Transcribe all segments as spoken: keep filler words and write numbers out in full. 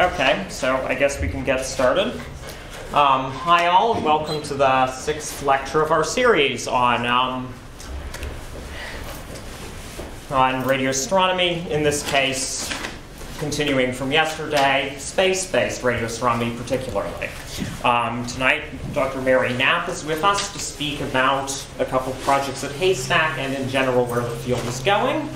Okay, so I guess we can get started. Um, hi all, and welcome to the sixth lecture of our series on, um, on radio astronomy. In this case, continuing from yesterday, space-based radio astronomy particularly. Um, tonight, Doctor Mary Knapp is with us to speak about a couple projects at Haystack and in general where the field is going.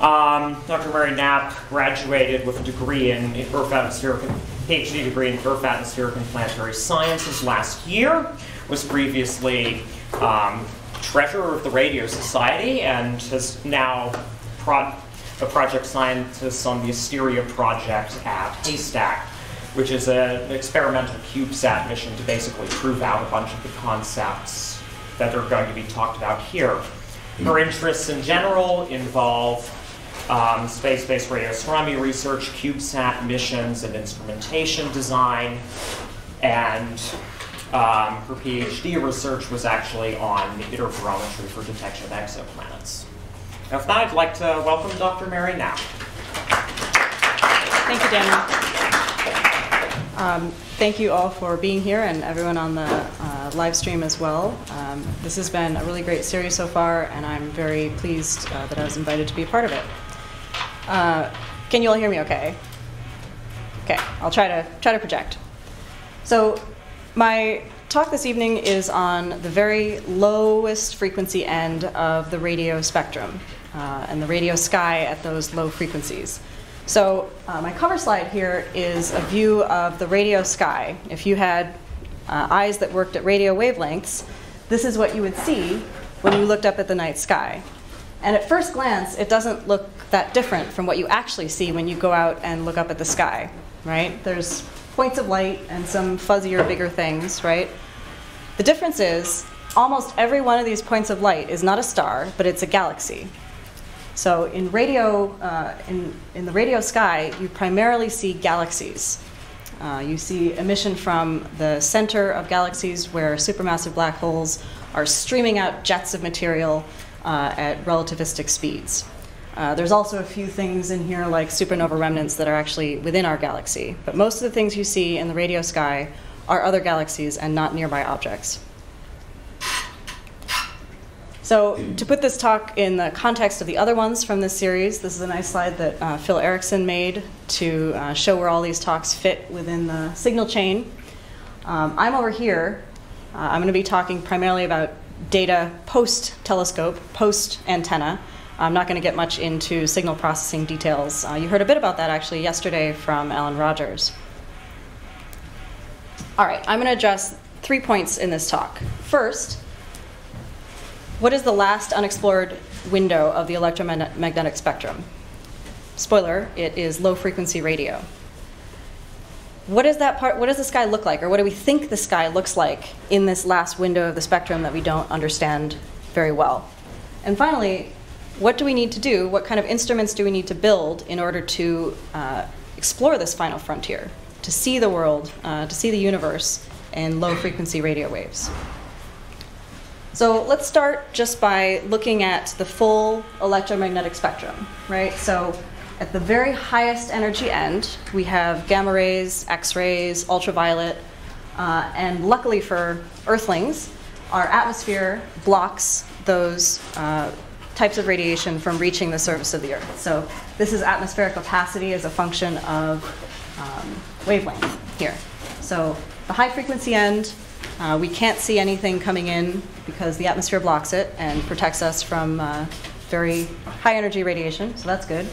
Um, Doctor Mary Knapp graduated with a degree in Earth atmospheric, PhD degree in Earth atmospheric and planetary sciences last year. Was previously um, treasurer of the Radio Society and is now pro a project scientist on the Asteria project at Haystack, which is a, an experimental CubeSat mission to basically prove out a bunch of the concepts that are going to be talked about here. Her interests in general involve Um, space-based radio astronomy research, CubeSat missions and instrumentation design, and um, her PhD research was actually on interferometry for detection of exoplanets. Now, if not, I'd like to welcome Doctor Mary Knapp. Thank you, Daniel. Um, thank you all for being here and everyone on the uh, live stream as well. Um, this has been a really great series so far, and I'm very pleased uh, that I was invited to be a part of it. Uh, can you all hear me okay? Okay, I'll try to, try to project. So my talk this evening is on the very lowest frequency end of the radio spectrum uh, and the radio sky at those low frequencies. So uh, my cover slide here is a view of the radio sky. If you had uh, eyes that worked at radio wavelengths, this is what you would see when you looked up at the night sky. And at first glance, it doesn't look that different from what you actually see when you go out and look up at the sky, right? There's points of light and some fuzzier, bigger things, right? The difference is almost every one of these points of light is not a star, but it's a galaxy. So in radio, uh, in, in the radio sky, you primarily see galaxies. Uh, you see emission from the center of galaxies where supermassive black holes are streaming out jets of material Uh, at relativistic speeds. Uh, there's also a few things in here like supernova remnants that are actually within our galaxy, but most of the things you see in the radio sky are other galaxies and not nearby objects. So to put this talk in the context of the other ones from this series, this is a nice slide that uh, Phil Erickson made to uh, show where all these talks fit within the signal chain. Um, I'm over here. Uh, I'm going to be talking primarily about data post-telescope, post-antenna. I'm not going to get much into signal processing details. Uh, you heard a bit about that actually yesterday from Alan Rogers. All right, I'm going to address three points in this talk. First, what is the last unexplored window of the electromagnetic spectrum? Spoiler, it is low-frequency radio. What is that part, what does the sky look like, or what do we think the sky looks like in this last window of the spectrum that we don't understand very well? And finally, what do we need to do, what kind of instruments do we need to build in order to uh, explore this final frontier, to see the world, uh, to see the universe in low-frequency radio waves? So let's start just by looking at the full electromagnetic spectrum, right? So at the very highest energy end, we have gamma rays, X-rays, ultraviolet, uh, and luckily for Earthlings, our atmosphere blocks those uh, types of radiation from reaching the surface of the Earth. So this is atmospheric opacity as a function of um, wavelength here. So the high frequency end, uh, we can't see anything coming in because the atmosphere blocks it and protects us from uh, very high energy radiation, so that's good.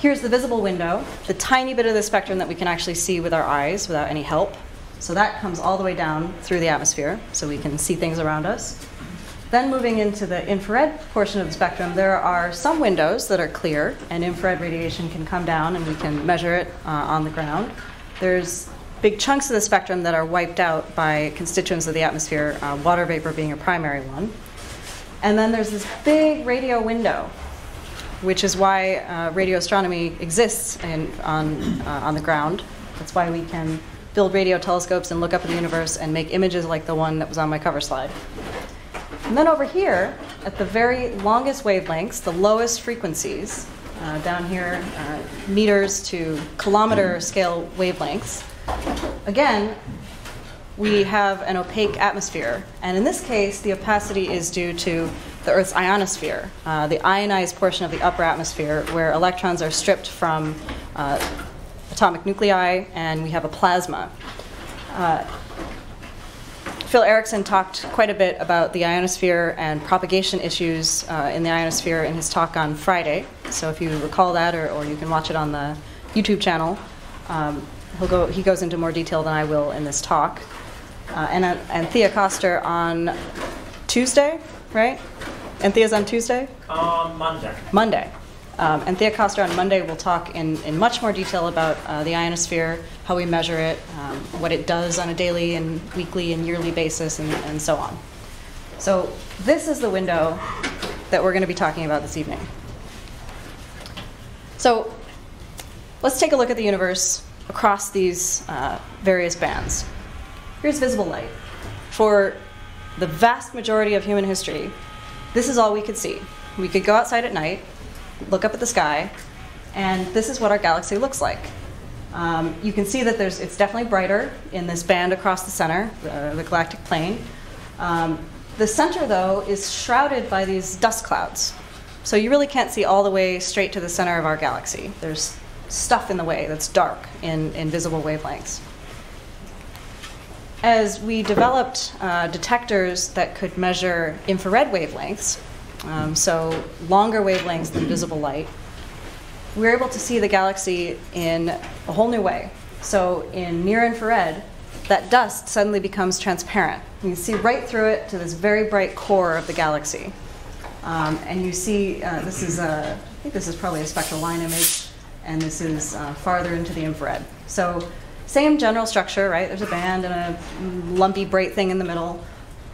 Here's the visible window, the tiny bit of the spectrum that we can actually see with our eyes without any help. So that comes all the way down through the atmosphere, so we can see things around us. Then moving into the infrared portion of the spectrum, there are some windows that are clear, and infrared radiation can come down and we can measure it uh, on the ground. There's big chunks of the spectrum that are wiped out by constituents of the atmosphere, uh, water vapor being a primary one. And then there's this big radio window, which is why uh, radio astronomy exists in, on, uh, on the ground. That's why we can build radio telescopes and look up at the universe and make images like the one that was on my cover slide. And then over here, at the very longest wavelengths, the lowest frequencies, uh, down here, uh, meters to kilometer scale wavelengths. Again, we have an opaque atmosphere. And in this case, the opacity is due to the Earth's ionosphere, uh, the ionized portion of the upper atmosphere where electrons are stripped from uh, atomic nuclei, and we have a plasma. Uh, Phil Erickson talked quite a bit about the ionosphere and propagation issues uh, in the ionosphere in his talk on Friday. So if you recall that, or, or you can watch it on the YouTube channel. Um, he'll go, he goes into more detail than I will in this talk. Uh, and uh, Anthea Coster on Tuesday, right? Anthea's on Tuesday? Um, Monday. Monday. Um, Anthea Coster on Monday will talk in, in much more detail about uh, the ionosphere, how we measure it, um, what it does on a daily and weekly and yearly basis, and, and so on. So this is the window that we're going to be talking about this evening. So let's take a look at the universe across these uh, various bands. Here's visible light. For the vast majority of human history, this is all we could see. We could go outside at night, look up at the sky, and this is what our galaxy looks like. Um, you can see that there's, it's definitely brighter in this band across the center, uh, the galactic plane. Um, the center, though, is shrouded by these dust clouds. So you really can't see all the way straight to the center of our galaxy. There's stuff in the way that's dark in, in visible wavelengths. As we developed uh, detectors that could measure infrared wavelengths, Um, so longer wavelengths than visible light, we're able to see the galaxy in a whole new way. So in near infrared, that dust suddenly becomes transparent. You can see right through it to this very bright core of the galaxy. Um, and you see, uh, this is, a, I think this is probably a spectral line image, and this is uh, farther into the infrared. So same general structure, right? There's a band and a lumpy bright thing in the middle.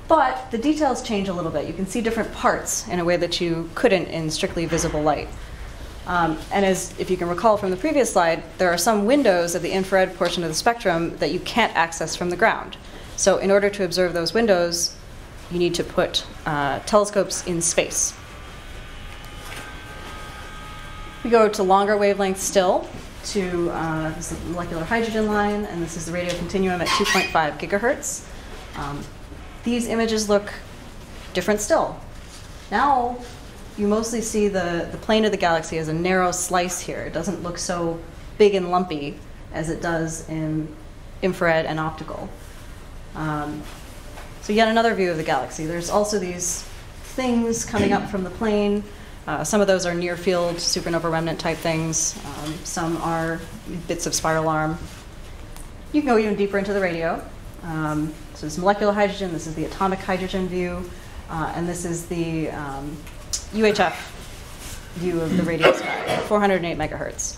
But the details change a little bit. You can see different parts in a way that you couldn't in strictly visible light. Um, and as if you can recall from the previous slide, there are some windows of the infrared portion of the spectrum that you can't access from the ground. So in order to observe those windows, you need to put uh, telescopes in space. We go to longer wavelengths still, to uh, this is the molecular hydrogen line, and this is the radio continuum at two point five gigahertz. Um, These images look different still. Now you mostly see the, the plane of the galaxy as a narrow slice here. It doesn't look so big and lumpy as it does in infrared and optical. Um, so yet another view of the galaxy. There's also these things coming up from the plane. Uh, some of those are near field, supernova remnant type things. Um, some are bits of spiral arm. You can go even deeper into the radio. Um, so this is molecular hydrogen, this is the atomic hydrogen view, uh, and this is the um, U H F view of the radio sky, four hundred eight megahertz.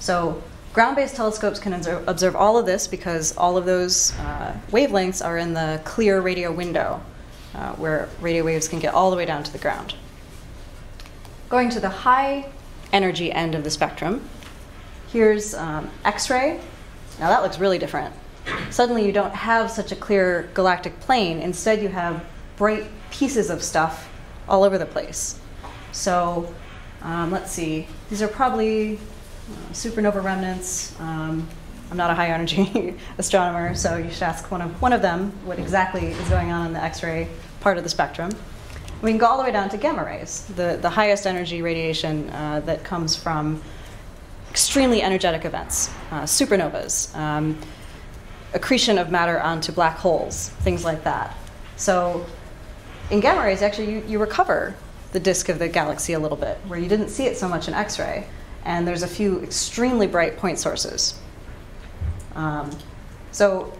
So ground-based telescopes can observe all of this because all of those uh, wavelengths are in the clear radio window, uh, where radio waves can get all the way down to the ground. Going to the high energy end of the spectrum, here's um, X-ray. Now that looks really different. Suddenly you don't have such a clear galactic plane. Instead you have bright pieces of stuff all over the place. So um, let's see, these are probably uh, supernova remnants. Um, I'm not a high energy astronomer, so you should ask one of, one of them what exactly is going on in the X-ray part of the spectrum. We can go all the way down to gamma rays, the, the highest energy radiation uh, that comes from extremely energetic events, uh, supernovas. Um, accretion of matter onto black holes, things like that. So in gamma rays, actually, you, you recover the disk of the galaxy a little bit, where you didn't see it so much in X-ray. And there's a few extremely bright point sources. Um, so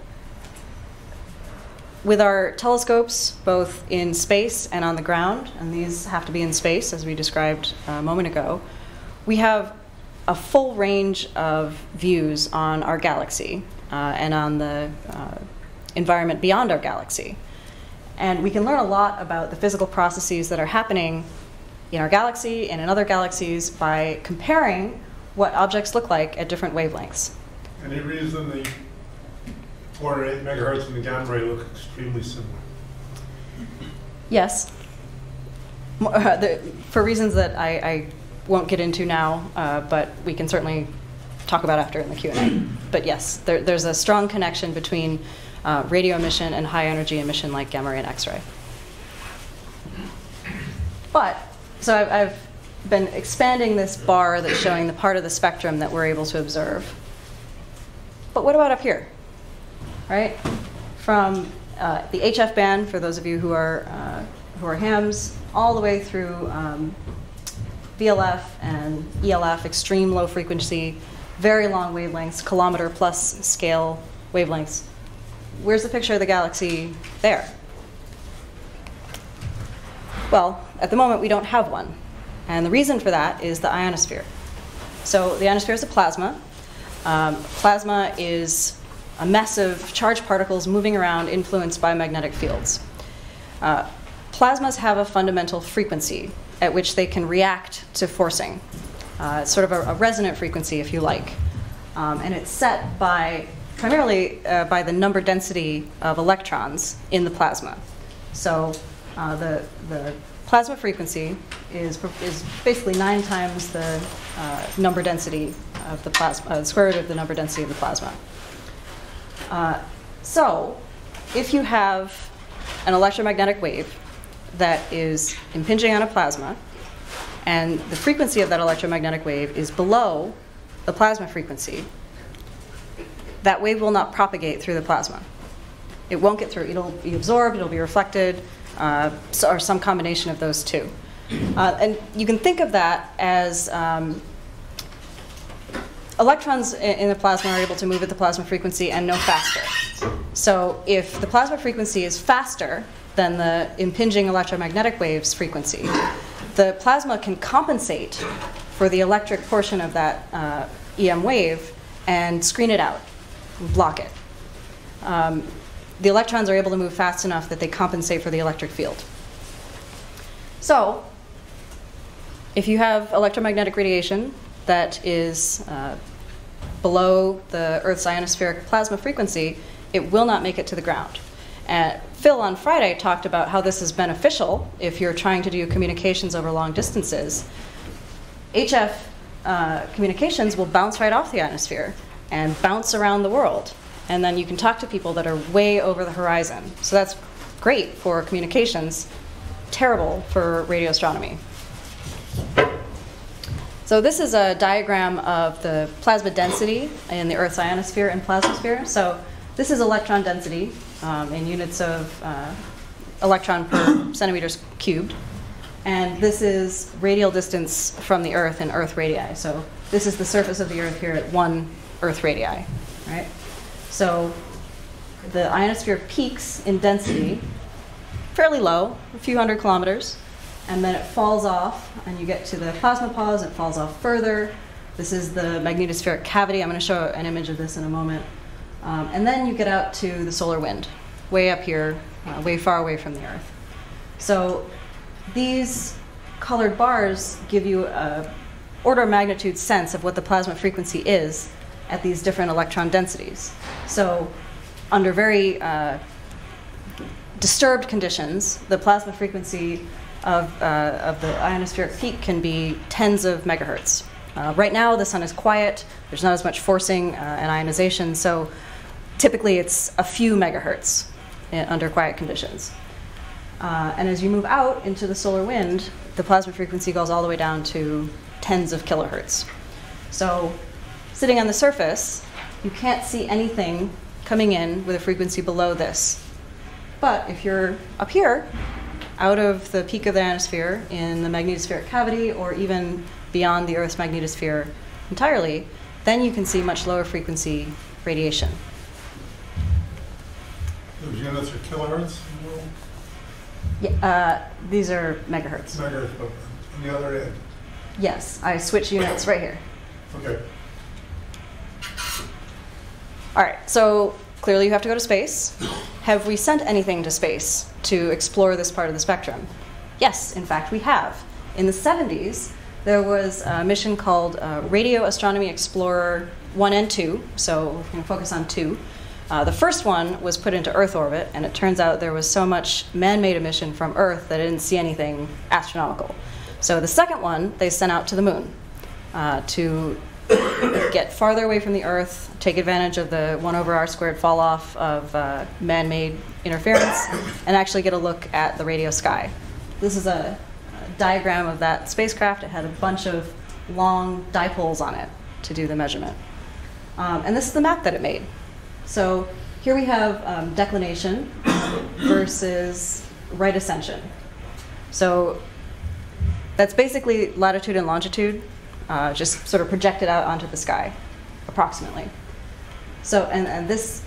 with our telescopes, both in space and on the ground, and these have to be in space, as we described a moment ago, we have a full range of views on our galaxy. Uh, and on the uh, environment beyond our galaxy. And we can learn a lot about the physical processes that are happening in our galaxy and in other galaxies by comparing what objects look like at different wavelengths. Any reason the four hundred eight megahertz and the gamma ray look extremely similar? Yes, for reasons that I, I won't get into now, uh, but we can certainly talk about after in the Q and A. But yes, there, there's a strong connection between uh, radio emission and high energy emission like gamma ray and X-ray. But, so I've, I've been expanding this bar that's showing the part of the spectrum that we're able to observe. But what about up here, right? From uh, the H F band, for those of you who are, uh, who are hams, all the way through um, V L F and E L F, extreme low frequency, very long wavelengths, kilometer plus scale wavelengths. Where's the picture of the galaxy there? Well, at the moment, we don't have one. And the reason for that is the ionosphere. So the ionosphere is a plasma. Um, plasma is a mess of charged particles moving around influenced by magnetic fields. Uh, plasmas have a fundamental frequency at which they can react to forcing. Uh, it's sort of a, a resonant frequency, if you like. Um, and it's set by primarily uh, by the number density of electrons in the plasma. So uh, the, the plasma frequency is, is basically nine times the uh, number density of the plasma, uh, the square root of the number density of the plasma. Uh, so if you have an electromagnetic wave that is impinging on a plasma, and the frequency of that electromagnetic wave is below the plasma frequency, that wave will not propagate through the plasma. It won't get through. It'll be absorbed, it'll be reflected, uh, or some combination of those two. Uh, and you can think of that as um, electrons in the plasma are able to move at the plasma frequency and no faster. So if the plasma frequency is faster than the impinging electromagnetic wave's frequency, the plasma can compensate for the electric portion of that uh, E M wave and screen it out, block it. Um, the electrons are able to move fast enough that they compensate for the electric field. So if you have electromagnetic radiation that is uh, below the Earth's ionospheric plasma frequency, it will not make it to the ground. Uh, Phil on Friday talked about how this is beneficial if you're trying to do communications over long distances. H F uh, communications will bounce right off the ionosphere and bounce around the world. And then you can talk to people that are way over the horizon. So that's great for communications, terrible for radio astronomy. So this is a diagram of the plasma density in the Earth's ionosphere and plasmasphere. So this is electron density um, in units of uh, electron per centimeters cubed. And this is radial distance from the Earth in Earth radii. So this is the surface of the Earth here at one Earth radii, right? So the ionosphere peaks in density fairly low, a few hundred kilometers, and then it falls off, and you get to the plasmapause, it falls off further. This is the magnetospheric cavity. I'm going to show an image of this in a moment. Um, and then you get out to the solar wind, way up here, uh, way far away from the Earth. So these colored bars give you an order of magnitude sense of what the plasma frequency is at these different electron densities. So under very uh, disturbed conditions, the plasma frequency Of, uh, of the ionospheric peak can be tens of megahertz. Uh, right now, the sun is quiet. There's not as much forcing uh, and ionization, so typically it's a few megahertz in, under quiet conditions. Uh, and as you move out into the solar wind, the plasma frequency goes all the way down to tens of kilohertz. So sitting on the surface, you can't see anything coming in with a frequency below this. But if you're up here, out of the peak of the ionosphere in the magnetospheric cavity or even beyond the Earth's magnetosphere entirely, then you can see much lower frequency radiation. Those units are kilohertz? Yeah, uh, these are megahertz. Megahertz, but on the other end? Yes, I switch units right here. Okay. All right, so clearly you have to go to space. Have we sent anything to space to explore this part of the spectrum? Yes, in fact, we have. In the seventies, there was a mission called uh, Radio Astronomy Explorer one and two, so we're going to focus on two. Uh, the first one was put into Earth orbit, and it turns out there was so much man-made emission from Earth that it didn't see anything astronomical. So the second one they sent out to the moon uh, to get farther away from the Earth, take advantage of the one over R squared fall-off of uh, man-made interference, and actually get a look at the radio sky. This is a, a diagram of that spacecraft. It had a bunch of long dipoles on it to do the measurement. Um, and this is the map that it made. So here we have um, declination versus right ascension. So that's basically latitude and longitude, uh, just sort of projected out onto the sky, approximately. So, and, and this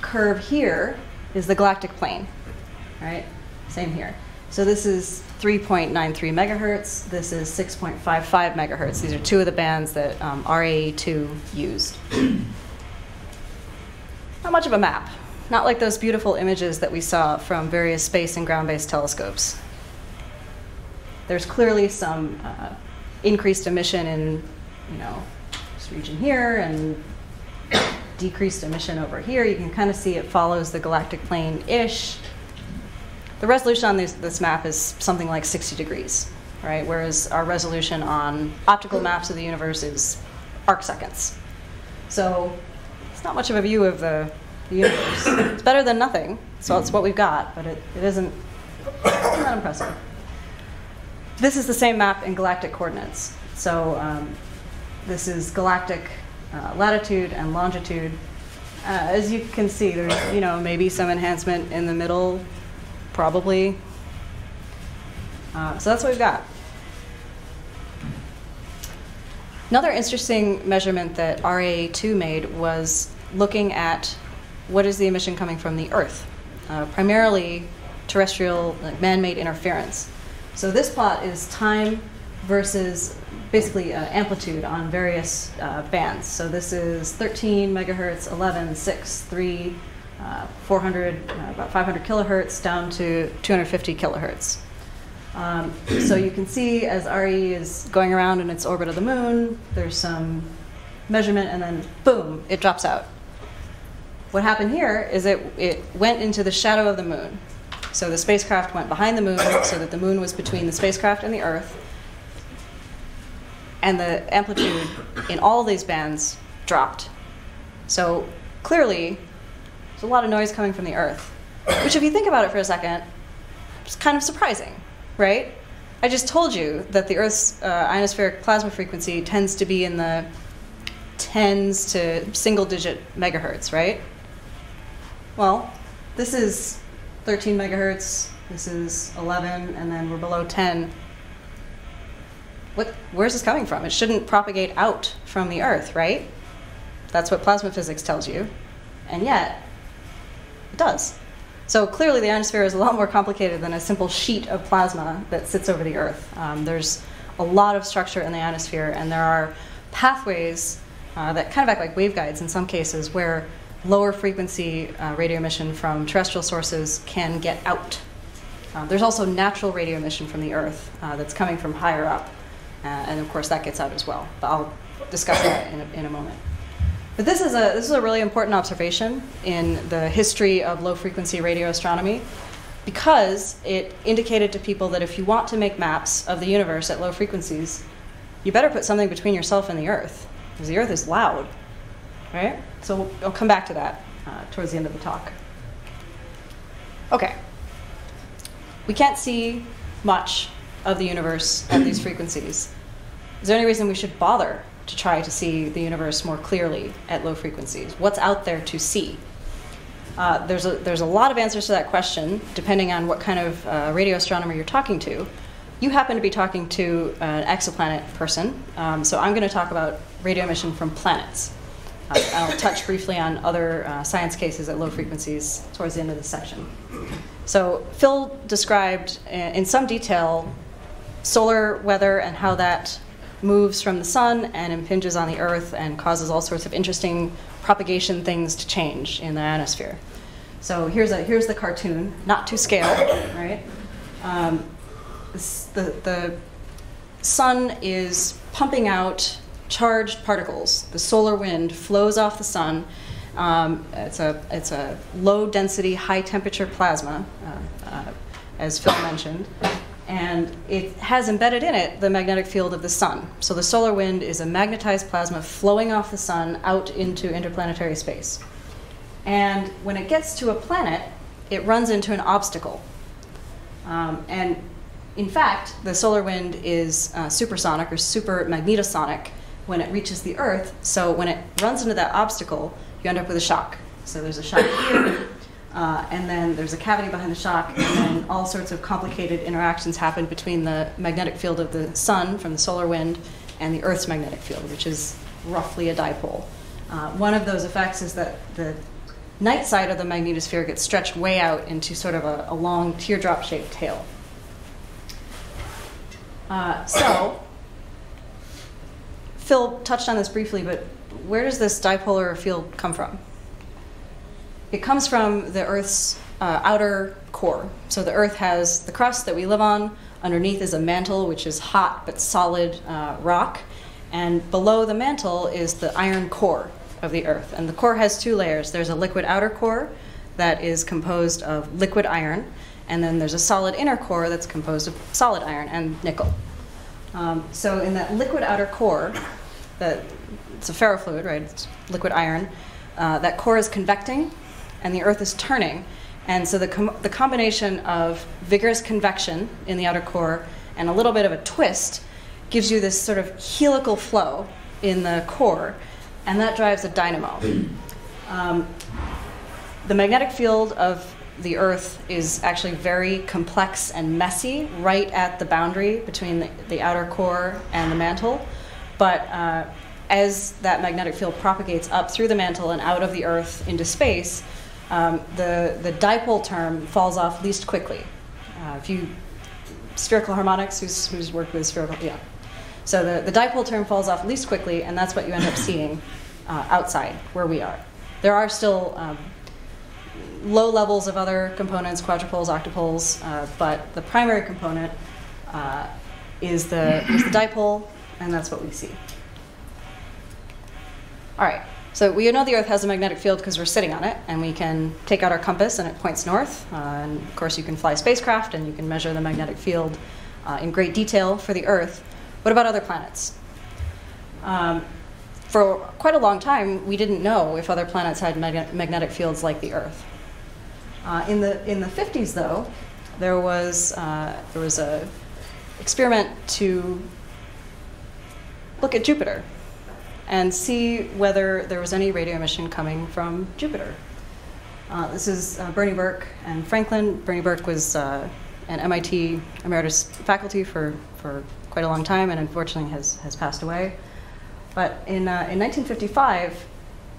curve here is the galactic plane, right? Same here. So this is three point nine three megahertz. This is six point five five megahertz. These are two of the bands that um, R A E two used. Not much of a map. Not like those beautiful images that we saw from various space and ground-based telescopes. There's clearly some uh, increased emission in, you know, this region here and decreased emission over here. You can kind of see it follows the galactic plane-ish. The resolution on this, this map is something like sixty degrees, right? Whereas our resolution on optical maps of the universe is arc seconds. So it's not much of a view of the, the universe. It's better than nothing, so it's what we've got, but it, it isn't, it's not impressive. This is the same map in galactic coordinates. So um, this is galactic uh, latitude and longitude. Uh, as you can see, there's you know maybe some enhancement in the middle. Probably. Uh, so that's what we've got. Another interesting measurement that R A E two made was looking at what is the emission coming from the Earth, uh, primarily terrestrial, like man-made interference. So this plot is time versus basically uh, amplitude on various uh, bands. So this is thirteen megahertz, eleven, six, three. Uh, four hundred, uh, about five hundred kilohertz down to two hundred fifty kilohertz. Um, so you can see as R A E is going around in its orbit of the moon, there's some measurement and then boom, it drops out. What happened here is it, it went into the shadow of the moon. So the spacecraft went behind the moon so that the moon was between the spacecraft and the Earth. And the amplitude in all these bands dropped. So clearly, there's a lot of noise coming from the Earth, which if you think about it for a second, it's kind of surprising, right? I just told you that the Earth's uh, ionospheric plasma frequency tends to be in the tens to single-digit megahertz, right? Well, this is thirteen megahertz, this is eleven, and then we're below ten. What, where's this coming from? It shouldn't propagate out from the Earth, right? That's what plasma physics tells you, and yet, it does. So clearly the ionosphere is a lot more complicated than a simple sheet of plasma that sits over the Earth. Um, there's a lot of structure in the ionosphere, and there are pathways uh, that kind of act like waveguides in some cases where lower frequency uh, radio emission from terrestrial sources can get out. Uh, there's also natural radio emission from the Earth uh, that's coming from higher up, uh, and of course that gets out as well. But I'll discuss that in a, in a moment. But this is, a, this is a really important observation in the history of low-frequency radio astronomy because it indicated to people that if you want to make maps of the universe at low frequencies, you better put something between yourself and the Earth, because the Earth is loud, right? So we'll, I'll come back to that uh, towards the end of the talk. Okay. We can't see much of the universe at these frequencies. Is there any reason we should bother to try to see the universe more clearly at low frequencies? What's out there to see? Uh, there's, a, there's a lot of answers to that question, depending on what kind of uh, radio astronomer you're talking to. You happen to be talking to an exoplanet person, um, so I'm gonna talk about radio emission from planets. Uh, I'll touch briefly on other uh, science cases at low frequencies towards the end of this section. So Phil described in some detail solar weather and how that moves from the sun and impinges on the Earth and causes all sorts of interesting propagation things to change in the ionosphere. So here's, a, here's the cartoon, not to scale, right? Um, the, the sun is pumping out charged particles. The solar wind flows off the sun. Um, it's, a, it's a low density, high temperature plasma, uh, uh, as Phil mentioned. and it has embedded in it the magnetic field of the sun. So the solar wind is a magnetized plasma flowing off the sun out into interplanetary space. And when it gets to a planet, it runs into an obstacle. Um, and in fact, the solar wind is uh, supersonic or super magnetosonic when it reaches the Earth. So when it runs into that obstacle, you end up with a shock. So there's a shock here. Uh, and then there's a cavity behind the shock, and then all sorts of complicated interactions happen between the magnetic field of the sun from the solar wind and the Earth's magnetic field, which is roughly a dipole. Uh, one of those effects is that the night side of the magnetosphere gets stretched way out into sort of a, a long teardrop-shaped tail. Uh, so, Phil touched on this briefly, but where does this dipolar field come from? It comes from the Earth's uh, outer core. So the Earth has the crust that we live on. Underneath is a mantle, which is hot but solid uh, rock. And below the mantle is the iron core of the Earth. And the core has two layers. There's a liquid outer core that is composed of liquid iron. And then there's a solid inner core that's composed of solid iron and nickel. Um, so in that liquid outer core, that, it's a ferrofluid, right? It's liquid iron. Uh, that core is convecting, and the Earth is turning. And so the, com the combination of vigorous convection in the outer core and a little bit of a twist gives you this sort of helical flow in the core, and that drives a dynamo. Um, the magnetic field of the Earth is actually very complex and messy right at the boundary between the, the outer core and the mantle. But uh, as that magnetic field propagates up through the mantle and out of the Earth into space, Um, the, the dipole term falls off least quickly. Uh, if you, spherical harmonics, who's, who's worked with spherical, yeah. So the, the dipole term falls off least quickly, and that's what you end up seeing uh, outside where we are. There are still um, low levels of other components, quadrupoles, octopoles, uh, but the primary component uh, is, the, is the dipole, and that's what we see. All right. So we know the Earth has a magnetic field because we're sitting on it, and we can take out our compass and it points north. Uh, and of course, you can fly spacecraft and you can measure the magnetic field uh, in great detail for the Earth. What about other planets? Um, for quite a long time, we didn't know if other planets had mag magnetic fields like the Earth. Uh, in the in the fifties, though, there was uh, there was a experiment to look at Jupiter and see whether there was any radio emission coming from Jupiter. Uh, this is uh, Bernie Burke and Franklin. Bernie Burke was uh, an M I T emeritus faculty for, for quite a long time, and unfortunately has, has passed away. But in, uh, in nineteen fifty-five,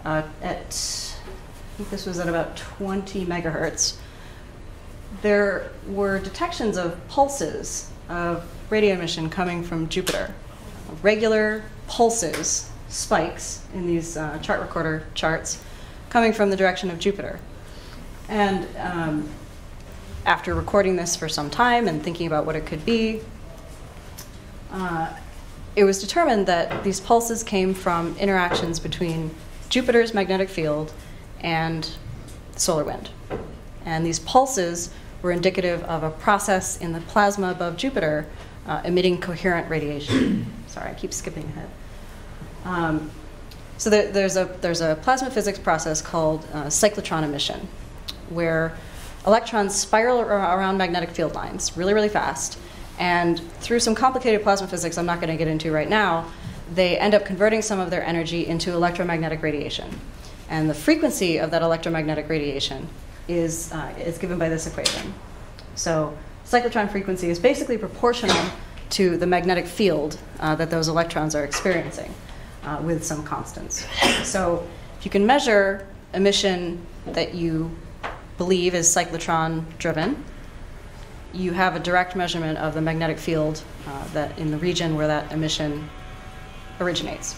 uh, at, I think this was at about twenty megahertz, there were detections of pulses of radio emission coming from Jupiter, regular pulses, spikes in these uh, chart recorder charts coming from the direction of Jupiter. And um, after recording this for some time and thinking about what it could be, uh, it was determined that these pulses came from interactions between Jupiter's magnetic field and solar wind. And these pulses were indicative of a process in the plasma above Jupiter uh, emitting coherent radiation. Sorry, I keep skipping ahead. Um, so there, there's, a, there's a plasma physics process called uh, cyclotron emission, where electrons spiral around magnetic field lines really, really fast. And through some complicated plasma physics I'm not going to get into right now, they end up converting some of their energy into electromagnetic radiation. And the frequency of that electromagnetic radiation is, uh, is given by this equation. So cyclotron frequency is basically proportional to the magnetic field uh, that those electrons are experiencing. Uh, with some constants. So if you can measure emission that you believe is cyclotron driven, you have a direct measurement of the magnetic field uh, that in the region where that emission originates.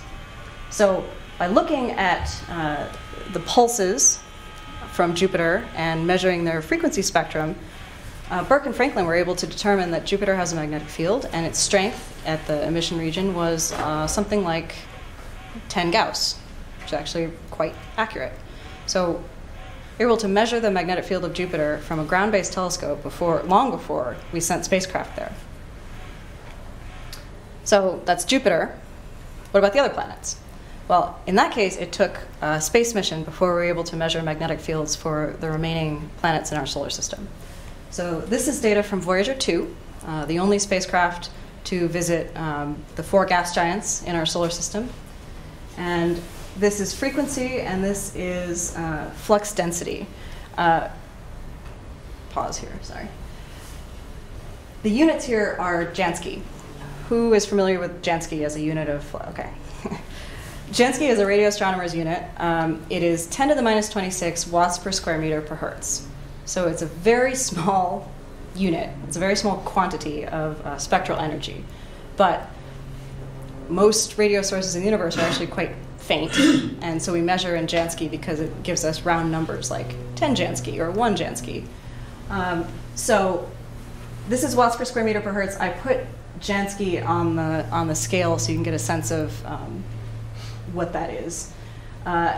So by looking at uh, the pulses from Jupiter and measuring their frequency spectrum, uh, Burke and Franklin were able to determine that Jupiter has a magnetic field, and its strength at the emission region was uh, something like ten Gauss, which is actually quite accurate. So able to measure the magnetic field of Jupiter from a ground-based telescope before, long before we sent spacecraft there. So that's Jupiter. What about the other planets? Well, in that case, it took a space mission before we were able to measure magnetic fields for the remaining planets in our solar system. So this is data from Voyager two, uh, the only spacecraft to visit um, the four gas giants in our solar system. And this is frequency, and this is uh, flux density. Uh, pause here, sorry. The units here are Jansky. Who is familiar with Jansky as a unit of flow? Okay. Jansky is a radio astronomer's unit. Um, it is ten to the minus twenty-six watts per square meter per hertz. So it's a very small unit. It's a very small quantity of uh, spectral energy. But most radio sources in the universe are actually quite faint. And so we measure in Jansky because it gives us round numbers like ten Jansky or one Jansky. Um, so this is watts per square meter per hertz. I put Jansky on the, on the scale so you can get a sense of um, what that is. Uh,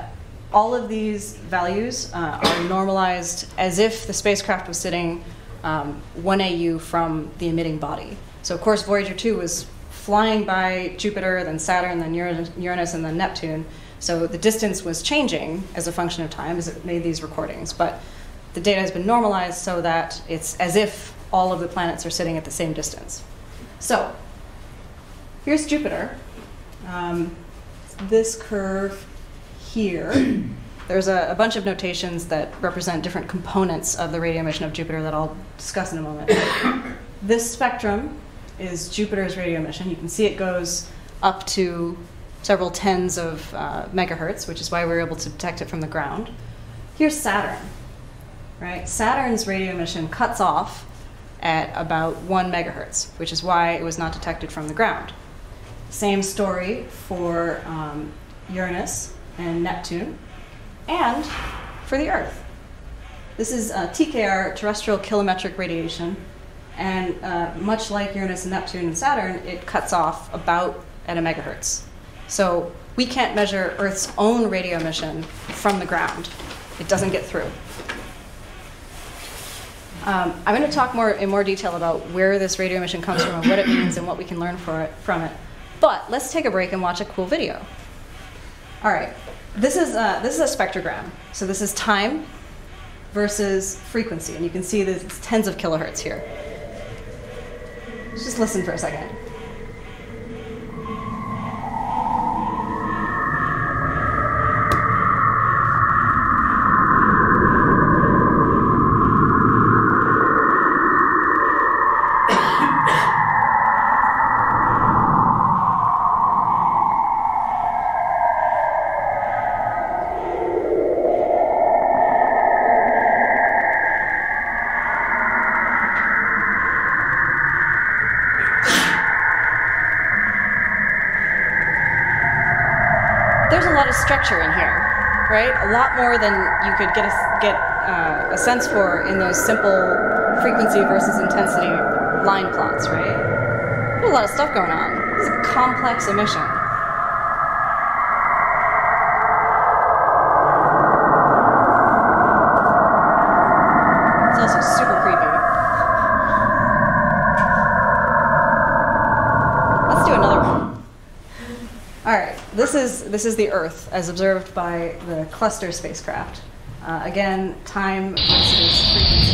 all of these values uh, are normalized as if the spacecraft was sitting um, one A U from the emitting body. So of course Voyager two was flying by Jupiter, then Saturn, then Uranus, and then Neptune. So the distance was changing as a function of time as it made these recordings. But the data has been normalized so that it's as if all of the planets are sitting at the same distance. So here's Jupiter. Um, this curve here, there's a, a bunch of notations that represent different components of the radio emission of Jupiter that I'll discuss in a moment. This spectrum is Jupiter's radio emission. You can see it goes up to several tens of uh, megahertz, which is why we were able to detect it from the ground. Here's Saturn, right? Saturn's radio emission cuts off at about one megahertz, which is why it was not detected from the ground. Same story for um, Uranus and Neptune, and for the Earth. This is uh, T K R, terrestrial kilometric radiation, and uh, much like Uranus and Neptune and Saturn, it cuts off about at a megahertz. So we can't measure Earth's own radio emission from the ground. It doesn't get through. Um, I'm going to talk more in more detail about where this radio emission comes from and what it means and what we can learn for it, from it. But let's take a break and watch a cool video. All right, this is a, this is a spectrogram. So this is time versus frequency, and you can see that it's tens of kilohertz here. Let's just listen for a second. More than you could get a, get uh, a sense for in those simple frequency versus intensity line plots, right? There's a lot of stuff going on. This is a complex emission. It's also super creepy. Let's do another one. All right. This is, this is the Earth as observed by the cluster spacecraft. Uh, again, time versus frequency.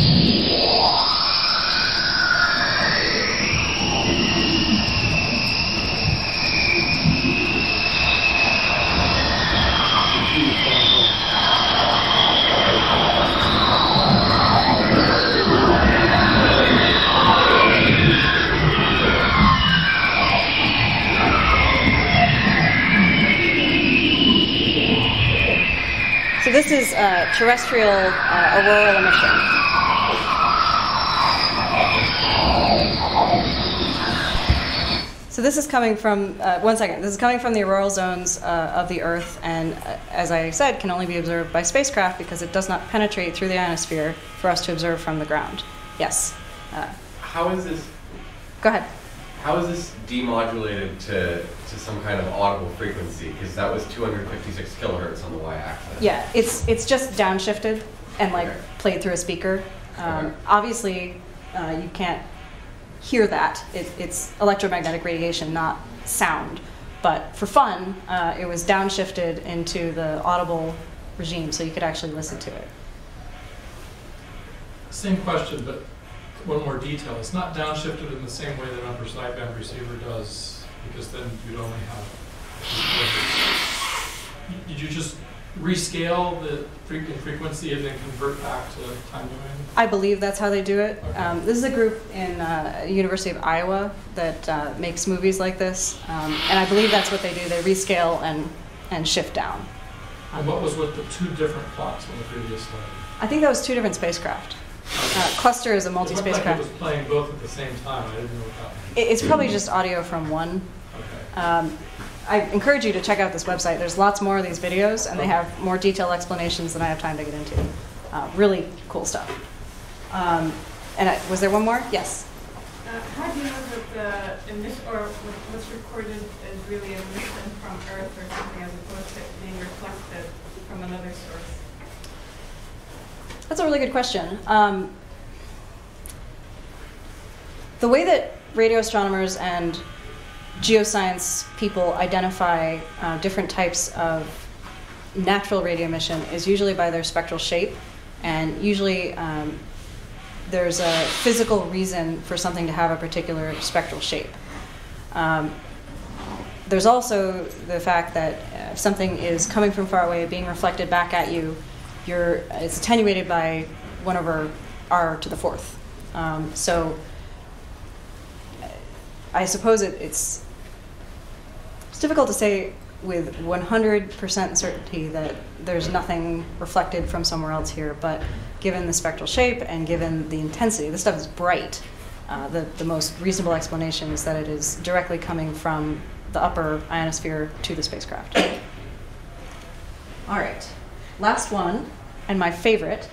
This is uh, terrestrial uh, auroral emission. So this is coming from, uh, one second, this is coming from the auroral zones uh, of the Earth, and uh, as I said, can only be observed by spacecraft because it does not penetrate through the ionosphere for us to observe from the ground. Yes? Uh, how is this? Go ahead. How is this demodulated to, to some kind of audible frequency? Because that was two hundred fifty-six kilohertz on the y-axis. Yeah, it's, it's just downshifted. and like played through a speaker. Um, obviously, uh, you can't hear that. It, it's electromagnetic radiation, not sound. But for fun, uh, it was downshifted into the audible regime, so you could actually listen to it. Same question, but one more detail. It's not downshifted in the same way that an upper sideband receiver does, because then you'd only have. Did you just rescale the frequency and then convert back to time domain? I believe that's how they do it. Okay. Um, this is a group in uh, University of Iowa that uh, makes movies like this, um, and I believe that's what they do. They rescale and and shift down. And what was with the two different plots on the previous slide? I think that was two different spacecraft. Uh, cluster is a multi-spacecraft. It looked like it was playing both at the same time. I didn't know what that meant. It's probably just audio from one. Okay. Um, I encourage you to check out this website. There's lots more of these videos, and they have more detailed explanations than I have time to get into. Uh, really cool stuff. Um, and I, was there one more? Yes. Uh, how do you know that the emission, or what's recorded is really emission from Earth or something, as opposed to being reflected from another source? That's a really good question. Um, the way that radio astronomers and geoscience people identify uh, different types of natural radio emission is usually by their spectral shape, and usually um, there's a physical reason for something to have a particular spectral shape. Um, there's also the fact that if something is coming from far away, being reflected back at you, You're, it's attenuated by one over r to the fourth. Um, so I suppose it, it's, it's difficult to say with one hundred percent certainty that there's nothing reflected from somewhere else here, but given the spectral shape and given the intensity, this stuff is bright. Uh, the, the most reasonable explanation is that it is directly coming from the upper ionosphere to the spacecraft. All right. Last one, and my favorite,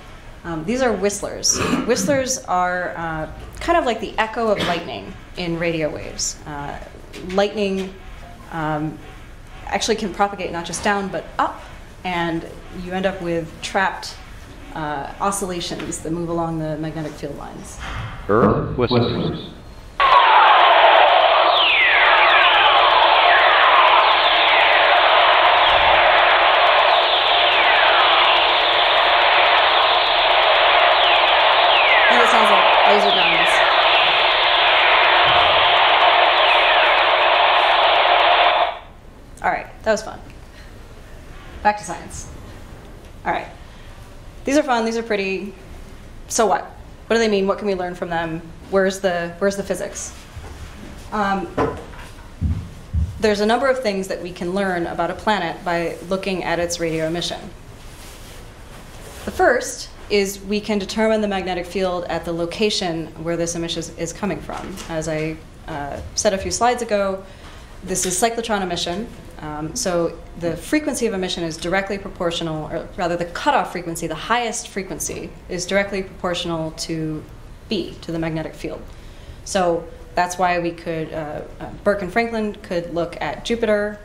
um, these are whistlers. Whistlers are uh, kind of like the echo of lightning in radio waves. Uh, lightning um, actually can propagate not just down, but up, and you end up with trapped uh, oscillations that move along the magnetic field lines. Earth whistlers. That was fun. Back to science. All right. These are fun. These are pretty. So what? What do they mean? What can we learn from them? Where's the Where's the physics? Um, there's a number of things that we can learn about a planet by looking at its radio emission. The first is we can determine the magnetic field at the location where this emission is, is coming from. As I uh, said a few slides ago, this is cyclotron emission. Um, so the frequency of emission is directly proportional, or rather the cutoff frequency, the highest frequency, is directly proportional to B, to the magnetic field. So that's why we could, uh, uh, Burke and Franklin could look at Jupiter,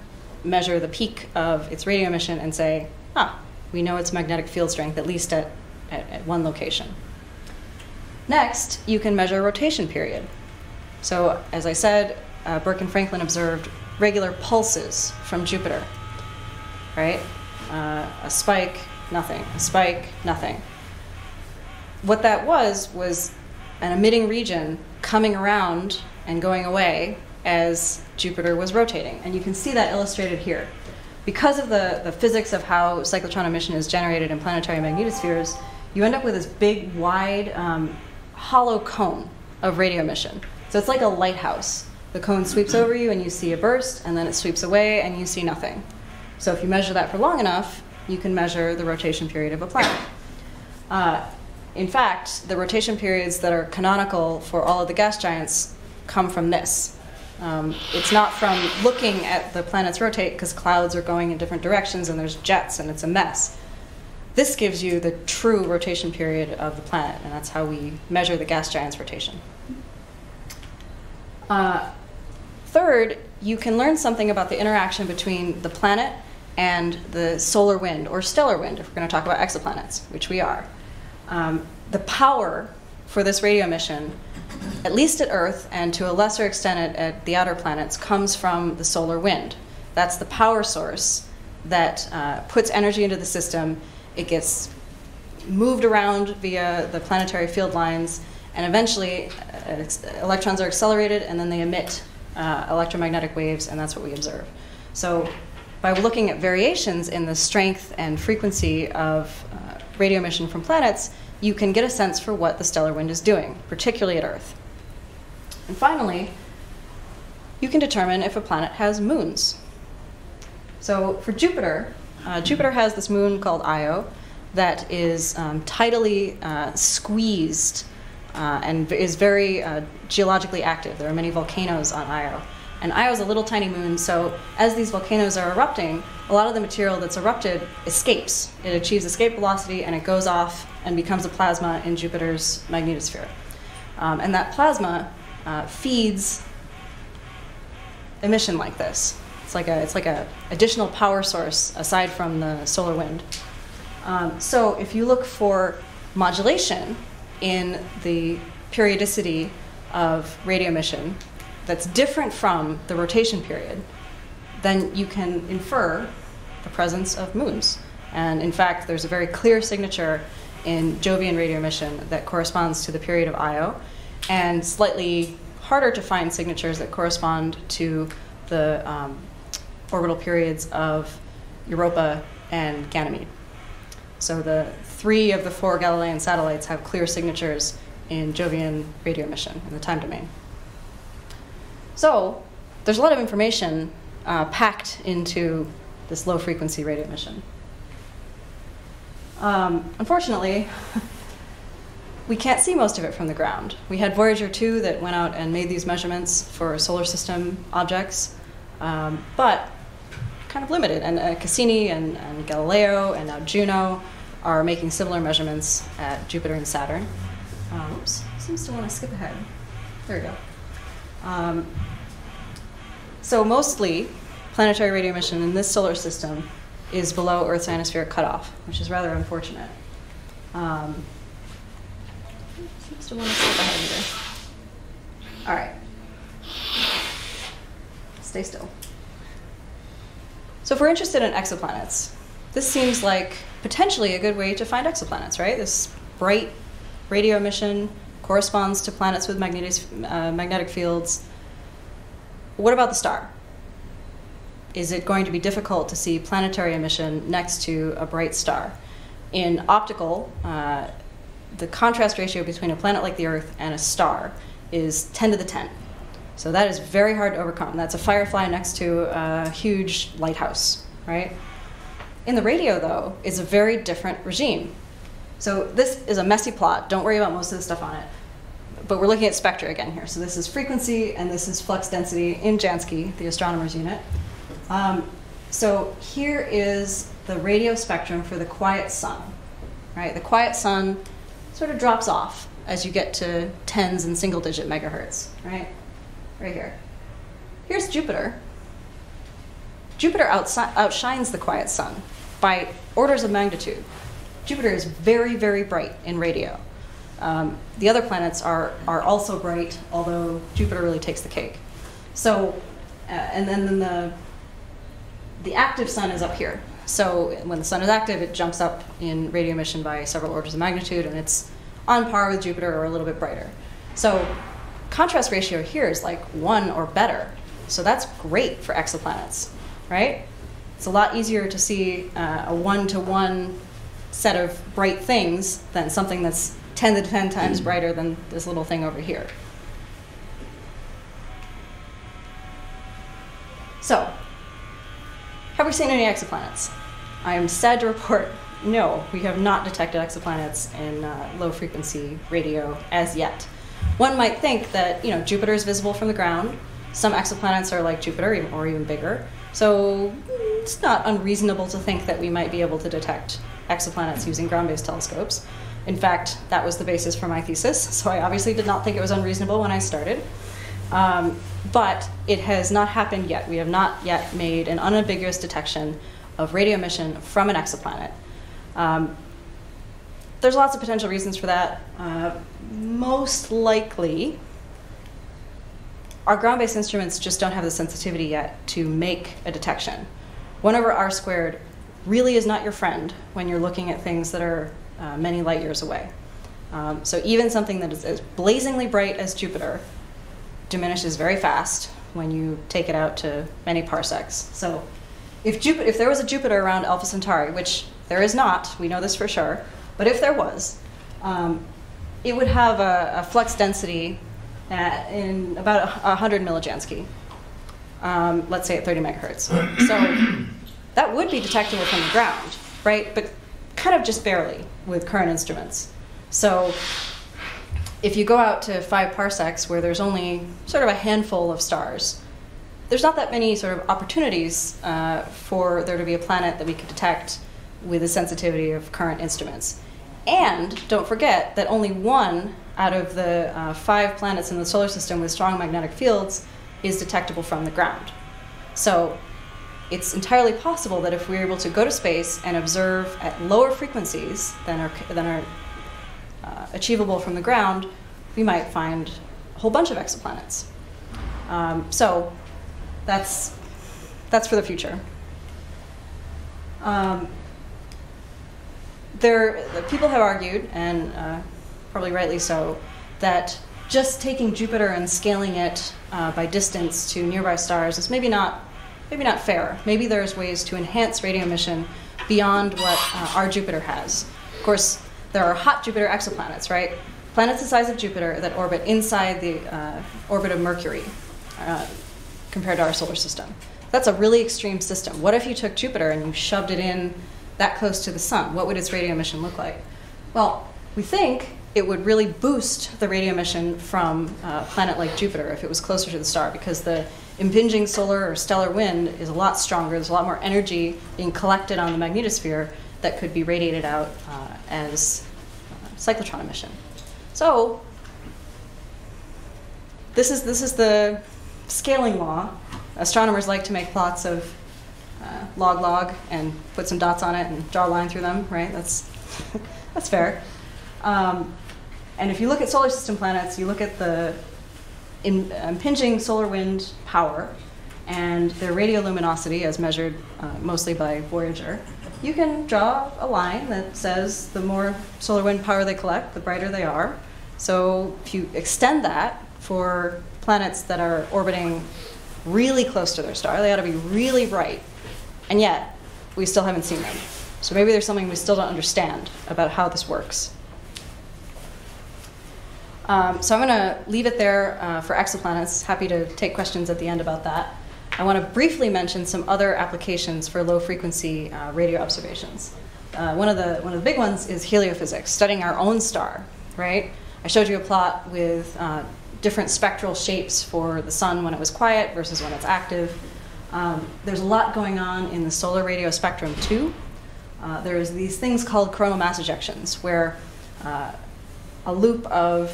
measure the peak of its radio emission, and say, ah, we know its magnetic field strength, at least at, at, at one location. Next, you can measure rotation period. So as I said, uh, Burke and Franklin observed regular pulses from Jupiter, right? Uh, a spike, nothing, a spike, nothing. What that was was an emitting region coming around and going away as Jupiter was rotating. And you can see that illustrated here. Because of the, the physics of how cyclotron emission is generated in planetary magnetospheres, you end up with this big, wide, um, hollow cone of radio emission. So it's like a lighthouse. The cone sweeps over you and you see a burst, and then it sweeps away and you see nothing. So if you measure that for long enough, you can measure the rotation period of a planet. Uh, in fact, the rotation periods that are canonical for all of the gas giants come from this. Um, it's not from looking at the planets rotate, because clouds are going in different directions and there's jets and it's a mess. This gives you the true rotation period of the planet, and that's how we measure the gas giant's rotation. Uh, Third, you can learn something about the interaction between the planet and the solar wind, or stellar wind, if we're going to talk about exoplanets, which we are. um, the power for this radio emission, at least at Earth and to a lesser extent at, at the outer planets, comes from the solar wind. That's the power source that uh, puts energy into the system. It gets moved around via the planetary field lines, and eventually uh, electrons are accelerated, and then they emit uh, electromagnetic waves, and that's what we observe. So by looking at variations in the strength and frequency of uh, radio emission from planets, you can get a sense for what the stellar wind is doing, particularly at Earth. And finally, you can determine if a planet has moons. So for Jupiter, uh, Jupiter has this moon called Io that is um, tidally uh, squeezed uh, and is very uh, geologically active. There are many volcanoes on Io. And Io is a little tiny moon, so as these volcanoes are erupting, a lot of the material that's erupted escapes. It achieves escape velocity, and it goes off and becomes a plasma in Jupiter's magnetosphere. Um, and that plasma uh, feeds emission like this. It's like a it's like a additional power source aside from the solar wind. Um, so if you look for modulation in the periodicity of radio emission that's different from the rotation period, then you can infer the presence of moons. And in fact, there's a very clear signature in Jovian radio emission that corresponds to the period of Io, and slightly harder to find signatures that correspond to the um, orbital periods of Europa and Ganymede. So the three of the four Galilean satellites have clear signatures in Jovian radio emission in the time domain. So there's a lot of information uh, packed into this low-frequency radio emission. Um, unfortunately, we can't see most of it from the ground. We had Voyager two that went out and made these measurements for solar system objects, um, but kind of limited. And uh, Cassini and, and Galileo and now Juno are making similar measurements at Jupiter and Saturn. Um, oops, seems to want to skip ahead. There we go. Um, so mostly, planetary radio emission in this solar system is below Earth's ionospheric cutoff, which is rather unfortunate. Um, seems to want to skip ahead either. All right. Stay still. So if we're interested in exoplanets, this seems like potentially a good way to find exoplanets, right? This bright radio emission corresponds to planets with magnetic, uh, magnetic fields. What about the star? Is it going to be difficult to see planetary emission next to a bright star? In optical, uh, the contrast ratio between a planet like the Earth and a star is ten to the ten. So that is very hard to overcome. That's a firefly next to a huge lighthouse, right? In the radio, though, is a very different regime. So this is a messy plot. Don't worry about most of the stuff on it. But we're looking at spectra again here. So this is frequency, and this is flux density in Jansky, the astronomer's unit. Um, so here is the radio spectrum for the quiet sun, right? The quiet sun sort of drops off as you get to tens and single-digit megahertz, right? Right here. Here's Jupiter. Jupiter outshines the quiet sun by orders of magnitude. Jupiter is very, very bright in radio. Um, the other planets are, are also bright, although Jupiter really takes the cake. So, uh, and then, then the, the active sun is up here. So when the sun is active, it jumps up in radio emission by several orders of magnitude, and it's on par with Jupiter or a little bit brighter. So contrast ratio here is like one or better. So that's great for exoplanets, right? It's a lot easier to see uh, a one-to-one set of bright things than something that's ten to ten times brighter than this little thing over here. So, have we seen any exoplanets? I am sad to report, no, we have not detected exoplanets in uh, low-frequency radio as yet. One might think that, you know, Jupiter is visible from the ground. Some exoplanets are like Jupiter or even bigger. So it's not unreasonable to think that we might be able to detect exoplanets using ground-based telescopes. In fact, that was the basis for my thesis, so I obviously did not think it was unreasonable when I started. Um, but it has not happened yet. We have not yet made an unambiguous detection of radio emission from an exoplanet. Um, there's lots of potential reasons for that. Uh, most likely, our ground-based instruments just don't have the sensitivity yet to make a detection. one over r squared really is not your friend when you're looking at things that are uh, many light years away. Um, so even something that is as blazingly bright as Jupiter diminishes very fast when you take it out to many parsecs. So if, Jupiter, if there was a Jupiter around Alpha Centauri, which there is not, we know this for sure, but if there was, um, it would have a, a flux density at, in about one hundred millijansky, um, let's say at thirty megahertz. So that would be detectable from the ground, right? But kind of just barely with current instruments. So if you go out to five parsecs where there's only sort of a handful of stars, there's not that many sort of opportunities uh, for there to be a planet that we could detect with the sensitivity of current instruments. And don't forget that only one out of the uh, five planets in the solar system with strong magnetic fields is detectable from the ground. So it's entirely possible that if we're able to go to space and observe at lower frequencies than our, than our Uh, achievable from the ground, we might find a whole bunch of exoplanets. Um, so that's, that's for the future. Um, there, people have argued, and uh, probably rightly so, that just taking Jupiter and scaling it uh, by distance to nearby stars is maybe not, maybe not fair. Maybe there's ways to enhance radio emission beyond what uh, our Jupiter has. Of course, there are hot Jupiter exoplanets, right? Planets the size of Jupiter that orbit inside the uh, orbit of Mercury uh, compared to our solar system. That's a really extreme system. What if you took Jupiter and you shoved it in that close to the sun? What would its radio emission look like? Well, we think it would really boost the radio emission from a planet like Jupiter if it was closer to the star, because the impinging solar or stellar wind is a lot stronger. There's a lot more energy being collected on the magnetosphere that could be radiated out uh, as uh, cyclotron emission. So this is, this is the scaling law. Astronomers like to make plots of log-log uh, and put some dots on it and draw a line through them, right? That's, that's fair. Um, and if you look at solar system planets, you look at the in, impinging solar wind power and their radioluminosity as measured uh, mostly by Voyager. You can draw a line that says the more solar wind power they collect, the brighter they are. So if you extend that for planets that are orbiting really close to their star, they ought to be really bright. And yet, we still haven't seen them. So maybe there's something we still don't understand about how this works. Um, so I'm gonna leave it there uh, for exoplanets. Happy to take questions at the end about that. I want to briefly mention some other applications for low-frequency uh, radio observations. Uh, one of the one of the big ones is heliophysics, studying our own star. Right? I showed you a plot with uh, different spectral shapes for the sun when it was quiet versus when it's active. Um, there's a lot going on in the solar radio spectrum too. Uh, there's these things called coronal mass ejections, where uh, a loop of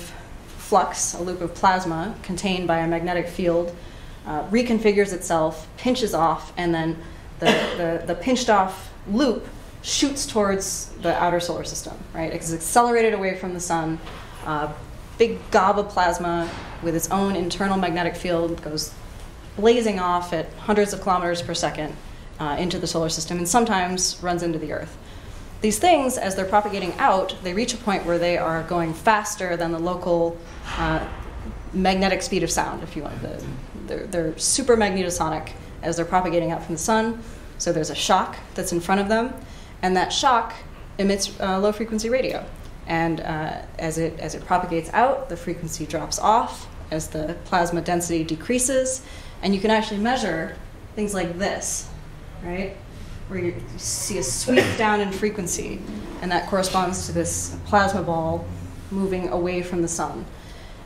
flux, a loop of plasma contained by a magnetic field. Uh, reconfigures itself, pinches off, and then the, the, the pinched off loop shoots towards the outer solar system, right? It's accelerated away from the sun. Uh, big gob of plasma with its own internal magnetic field goes blazing off at hundreds of kilometers per second uh, into the solar system and sometimes runs into the Earth. These things, as they're propagating out, they reach a point where they are going faster than the local uh, magnetic speed of sound, if you want to. They're, they're super magnetosonic as they're propagating out from the sun. So there's a shock that's in front of them, and that shock emits uh, low-frequency radio. And uh, as it as it propagates out, the frequency drops off as the plasma density decreases, and you can actually measure things like this, right? Where you see a sweep down in frequency, and that corresponds to this plasma ball moving away from the sun.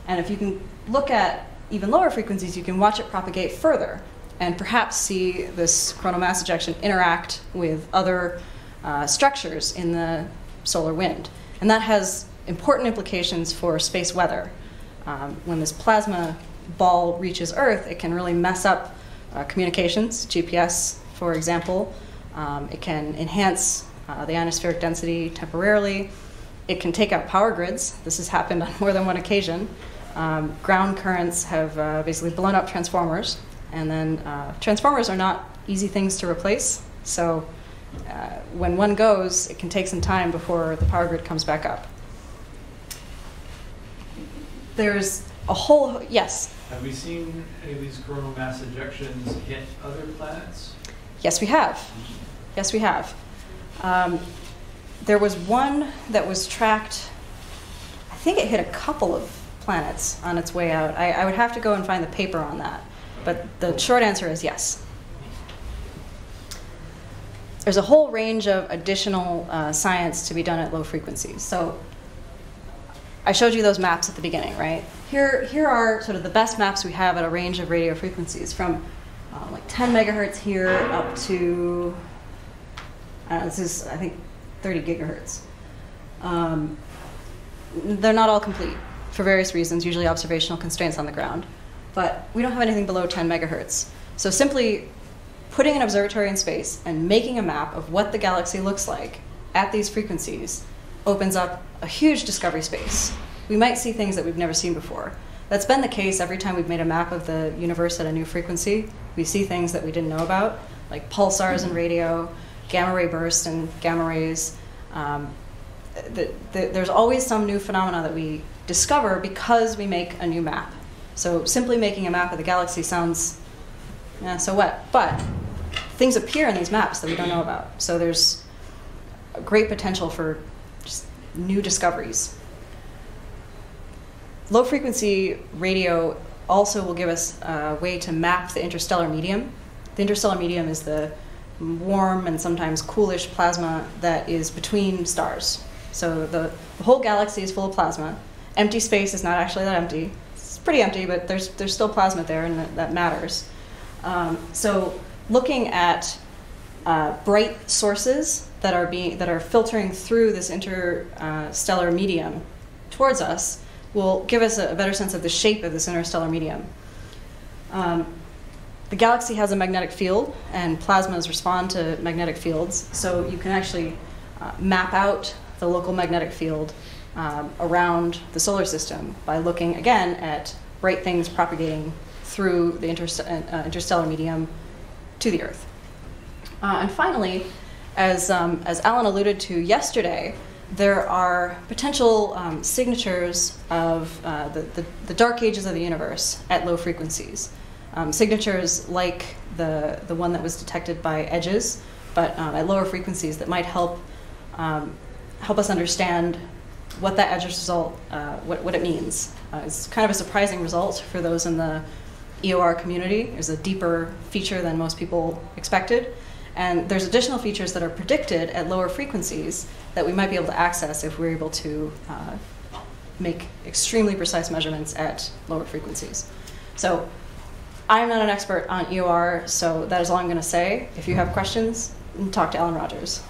And if you can look at even lower frequencies, you can watch it propagate further and perhaps see this coronal mass ejection interact with other uh, structures in the solar wind. And that has important implications for space weather. Um, when this plasma ball reaches Earth, it can really mess up uh, communications, G P S, for example. Um, it can enhance uh, the ionospheric density temporarily. It can take out power grids. This has happened on more than one occasion. Um, ground currents have uh, basically blown up transformers, and then uh, transformers are not easy things to replace. So uh, when one goes, it can take some time before the power grid comes back up. There's a whole, yes? Have we seen any of these coronal mass ejections hit other planets? Yes, we have. Yes, we have. Um, There was one that was tracked, I think it hit a couple of planets on its way out. I, I would have to go and find the paper on that. But the short answer is yes. There's a whole range of additional uh, science to be done at low frequencies. So I showed you those maps at the beginning, right? Here, here are sort of the best maps we have at a range of radio frequencies, from uh, like ten megahertz here up to, uh, this is, I think, thirty gigahertz. Um, they're not all complete for various reasons, usually observational constraints on the ground. But we don't have anything below ten megahertz. So simply putting an observatory in space and making a map of what the galaxy looks like at these frequencies opens up a huge discovery space. We might see things that we've never seen before. That's been the case every time we've made a map of the universe at a new frequency. We see things that we didn't know about, like pulsars in radio, gamma ray bursts and gamma rays. Um, the, the, there's always some new phenomena that we discover because we make a new map. So simply making a map of the galaxy sounds, eh, so what? But things appear in these maps that we don't know about. So there's a great potential for just new discoveries. Low frequency radio also will give us a way to map the interstellar medium. The interstellar medium is the warm and sometimes coolish plasma that is between stars. So the, the whole galaxy is full of plasma. Empty space is not actually that empty. It's pretty empty, but there's, there's still plasma there, and that, that matters. Um, so looking at uh, bright sources that are, being, that are filtering through this interstellar uh, medium towards us will give us a, a better sense of the shape of this interstellar medium. Um, The galaxy has a magnetic field, and plasmas respond to magnetic fields. So you can actually uh, map out the local magnetic field um, around the solar system by looking, again, at bright things propagating through the interst uh, interstellar medium to the Earth. Uh, and finally, as, um, as Alan alluded to yesterday, there are potential um, signatures of uh, the, the, the dark ages of the universe at low frequencies. Um, signatures like the, the one that was detected by edges, but um, at lower frequencies, that might help, um, help us understand what that edge result, uh, what, what it means. Uh, it's kind of a surprising result for those in the E O R community. There's a deeper feature than most people expected. And there's additional features that are predicted at lower frequencies that we might be able to access if we're able to uh, make extremely precise measurements at lower frequencies. So I'm not an expert on E O R, so that is all I'm going to say. If you have questions, talk to Alan Rogers.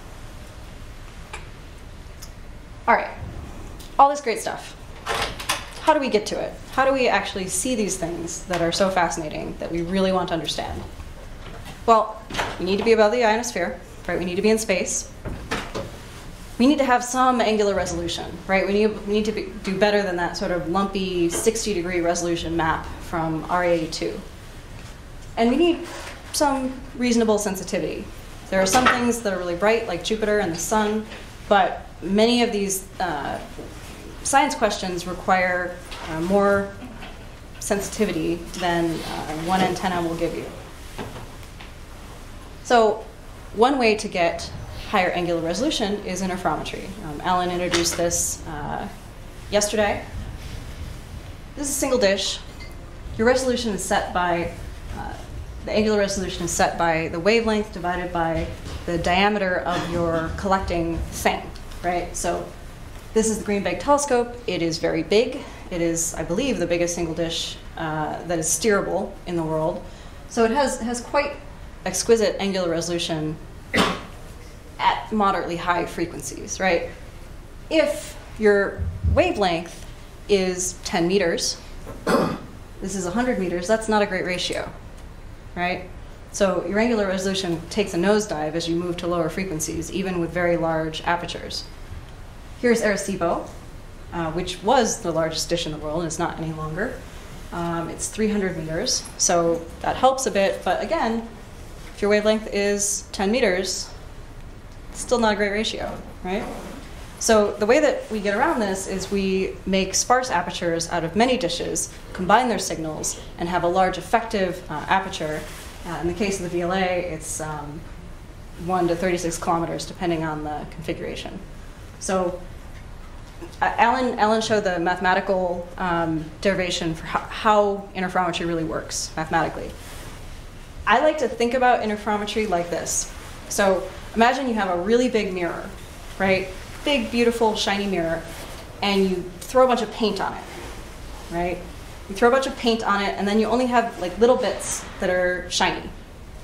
All right, all this great stuff. How do we get to it? How do we actually see these things that are so fascinating that we really want to understand? Well, we need to be above the ionosphere, right? We need to be in space. We need to have some angular resolution, right? We need, we need to be, do better than that sort of lumpy sixty degree resolution map from R A E two. And we need some reasonable sensitivity. There are some things that are really bright, like Jupiter and the sun, but many of these uh, science questions require uh, more sensitivity than uh, one antenna will give you. So one way to get higher angular resolution is interferometry. Um, Alan introduced this uh, yesterday. This is a single dish. Your resolution is set by The angular resolution is set by the wavelength divided by the diameter of your collecting thing, right? So this is the Greenberg telescope. It is very big. It is, I believe, the biggest single dish uh, that is steerable in the world. So it has, has quite exquisite angular resolution at moderately high frequencies, right? If your wavelength is ten meters, this is one hundred meters, that's not a great ratio. Right? So your angular resolution takes a nosedive as you move to lower frequencies, even with very large apertures. Here's Arecibo, uh, which was the largest dish in the world, and it's not any longer. Um, it's three hundred meters, so that helps a bit. But again, if your wavelength is ten meters, it's still not a great ratio, right? So the way that we get around this is we make sparse apertures out of many dishes, combine their signals, and have a large effective uh, aperture. Uh, in the case of the V L A, it's um, one to thirty-six kilometers, depending on the configuration. So uh, Alan, Alan showed the mathematical um, derivation for how, how interferometry really works mathematically. I like to think about interferometry like this. So imagine you have a really big mirror, right? Big, beautiful, shiny mirror, and you throw a bunch of paint on it, right? You throw a bunch of paint on it, and then you only have like little bits that are shiny,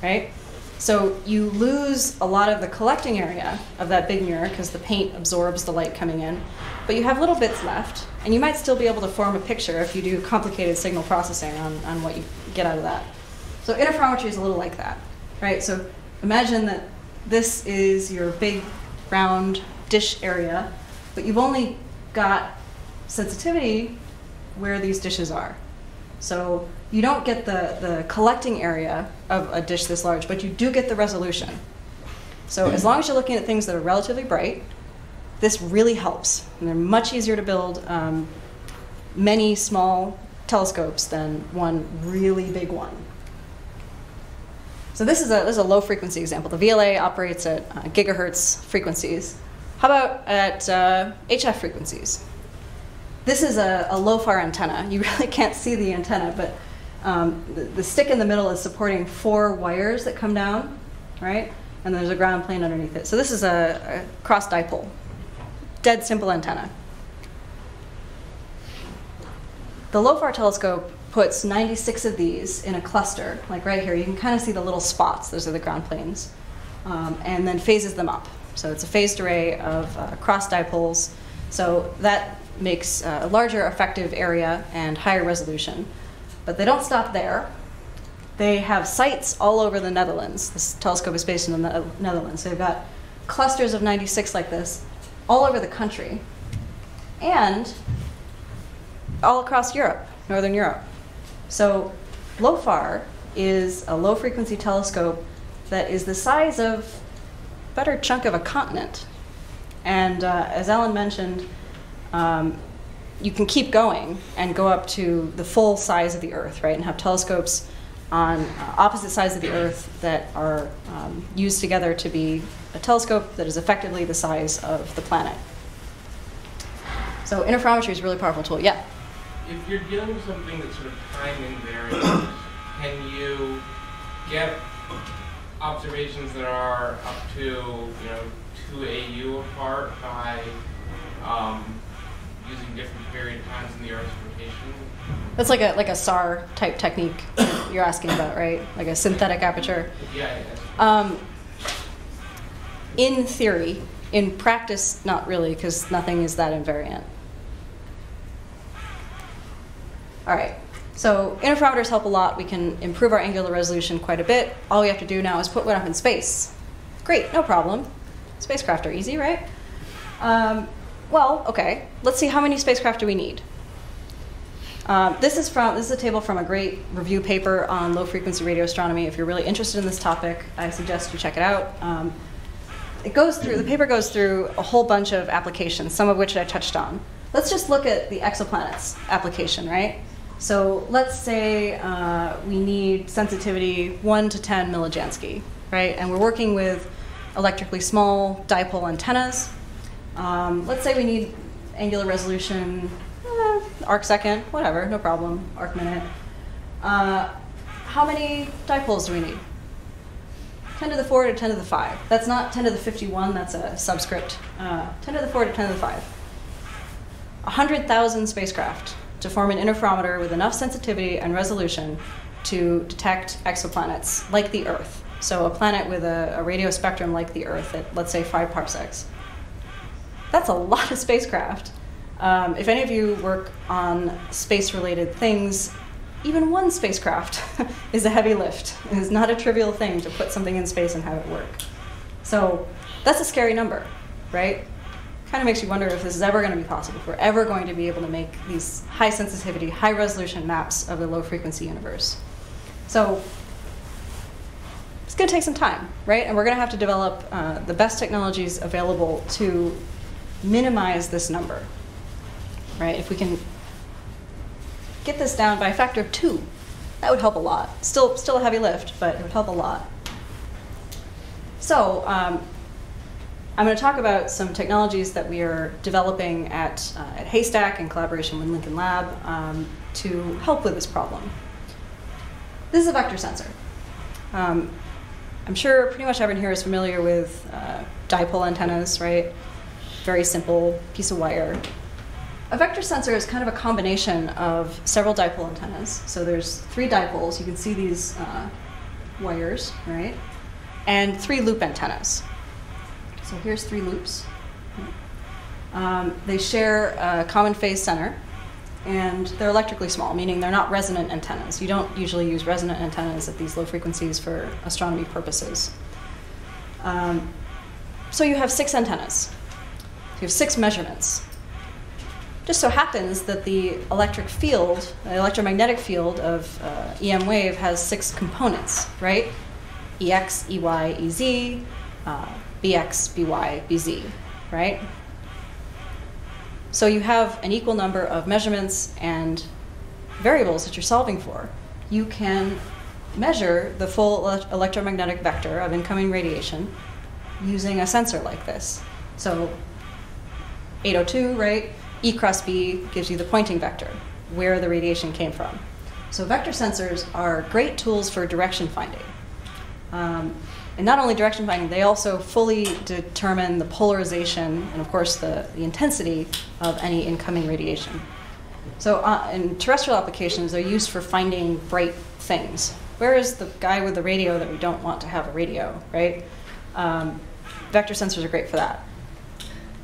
right? So you lose a lot of the collecting area of that big mirror because the paint absorbs the light coming in, but you have little bits left, and you might still be able to form a picture if you do complicated signal processing on, on what you get out of that. So interferometry is a little like that, right? So imagine that this is your big, round dish area, but you've only got sensitivity where these dishes are. So you don't get the, the collecting area of a dish this large, but you do get the resolution. So as long as you're looking at things that are relatively bright, this really helps. And they're much easier to build um, many small telescopes than one really big one. So this is a, this is a low frequency example. The V L A operates at uh, gigahertz frequencies. How about at uh, H F frequencies? This is a, a LOFAR antenna. You really can't see the antenna, but um, the, the stick in the middle is supporting four wires that come down, right? And there's a ground plane underneath it. So this is a, a cross dipole, dead simple antenna. The LOFAR telescope puts ninety-six of these in a cluster, like right here. You can kind of see the little spots. Those are the ground planes, um, and then phases them up. So it's a phased array of uh, cross dipoles. So that makes uh, a larger effective area and higher resolution. But they don't stop there. They have sites all over the Netherlands. This telescope is based in the Netherlands. So they've got clusters of ninety-six like this all over the country and all across Europe, Northern Europe. So LOFAR is a low frequency telescope that is the size of a better chunk of a continent. And uh, as Alan mentioned, Um, you can keep going and go up to the full size of the Earth, right, and have telescopes on uh, opposite sides of the Earth that are um, used together to be a telescope that is effectively the size of the planet. So interferometry is a really powerful tool. Yeah? If you're dealing with something that's sort of time invariant, can you get observations that are up to, you know, two A U apart by um, using different period times in the Earth's rotation? That's like a like a S A R type technique you're asking about, right? Like a synthetic aperture. Yeah. yeah. Um, in theory, in practice, not really, because nothing is that invariant. All right. So interferometers help a lot. We can improve our angular resolution quite a bit. All we have to do now is put one up in space. Great, no problem. Spacecraft are easy, right? Um, Well, okay, let's see how many spacecraft do we need. Um, this is from this is a table from a great review paper on low-frequency radio astronomy. If you're really interested in this topic, I suggest you check it out. Um, it goes through, the paper goes through a whole bunch of applications, some of which I touched on. Let's just look at the exoplanets application, right? So let's say uh, we need sensitivity one to ten millijansky, right? And we're working with electrically small dipole antennas. Um, let's say we need angular resolution, eh, arc second, whatever, no problem, arc minute. Uh, how many dipoles do we need? ten to the four to ten to the five. That's not ten to the fifty-one, that's a subscript. Uh, ten to the four to ten to the five. one hundred thousand spacecraft to form an interferometer with enough sensitivity and resolution to detect exoplanets like the Earth. So a planet with a, a radio spectrum like the Earth at, let's say, five parsecs. That's a lot of spacecraft. Um, if any of you work on space-related things, even one spacecraft is a heavy lift. It is not a trivial thing to put something in space and have it work. So that's a scary number, right? kind of makes you wonder if this is ever going to be possible, if we're ever going to be able to make these high sensitivity, high resolution maps of the low frequency universe. So it's going to take some time, right? And we're going to have to develop uh, the best technologies available to minimize this number, right? If we can get this down by a factor of two, that would help a lot. Still, still a heavy lift, but it would help a lot. So um, I'm going to talk about some technologies that we are developing at, uh, at Haystack in collaboration with Lincoln Lab um, to help with this problem. This is a vector sensor. Um, I'm sure pretty much everyone here is familiar with uh, dipole antennas, right? Very simple piece of wire. A vector sensor is kind of a combination of several dipole antennas. So there's three dipoles. You can see these uh, wires, right? And three loop antennas. So here's three loops. Um, they share a common phase center, and they're electrically small, meaning they're not resonant antennas. You don't usually use resonant antennas at these low frequencies for astronomy purposes. Um, so you have six antennas. You have six measurements. Just so happens that the electric field, the electromagnetic field of uh, E M wave has six components, right? E X, E Y, E Z, uh, B X, B Y, B Z, right? So you have an equal number of measurements and variables that you're solving for. You can measure the full ele electromagnetic vector of incoming radiation using a sensor like this. So eight oh two, right? E cross B gives you the pointing vector, where the radiation came from. So vector sensors are great tools for direction finding. Um, and not only direction finding, they also fully determine the polarization and, of course, the, the intensity of any incoming radiation. So uh, in terrestrial applications, they're used for finding bright things. Where is the guy with the radio that we don't want to have a radio, right? Um, vector sensors are great for that.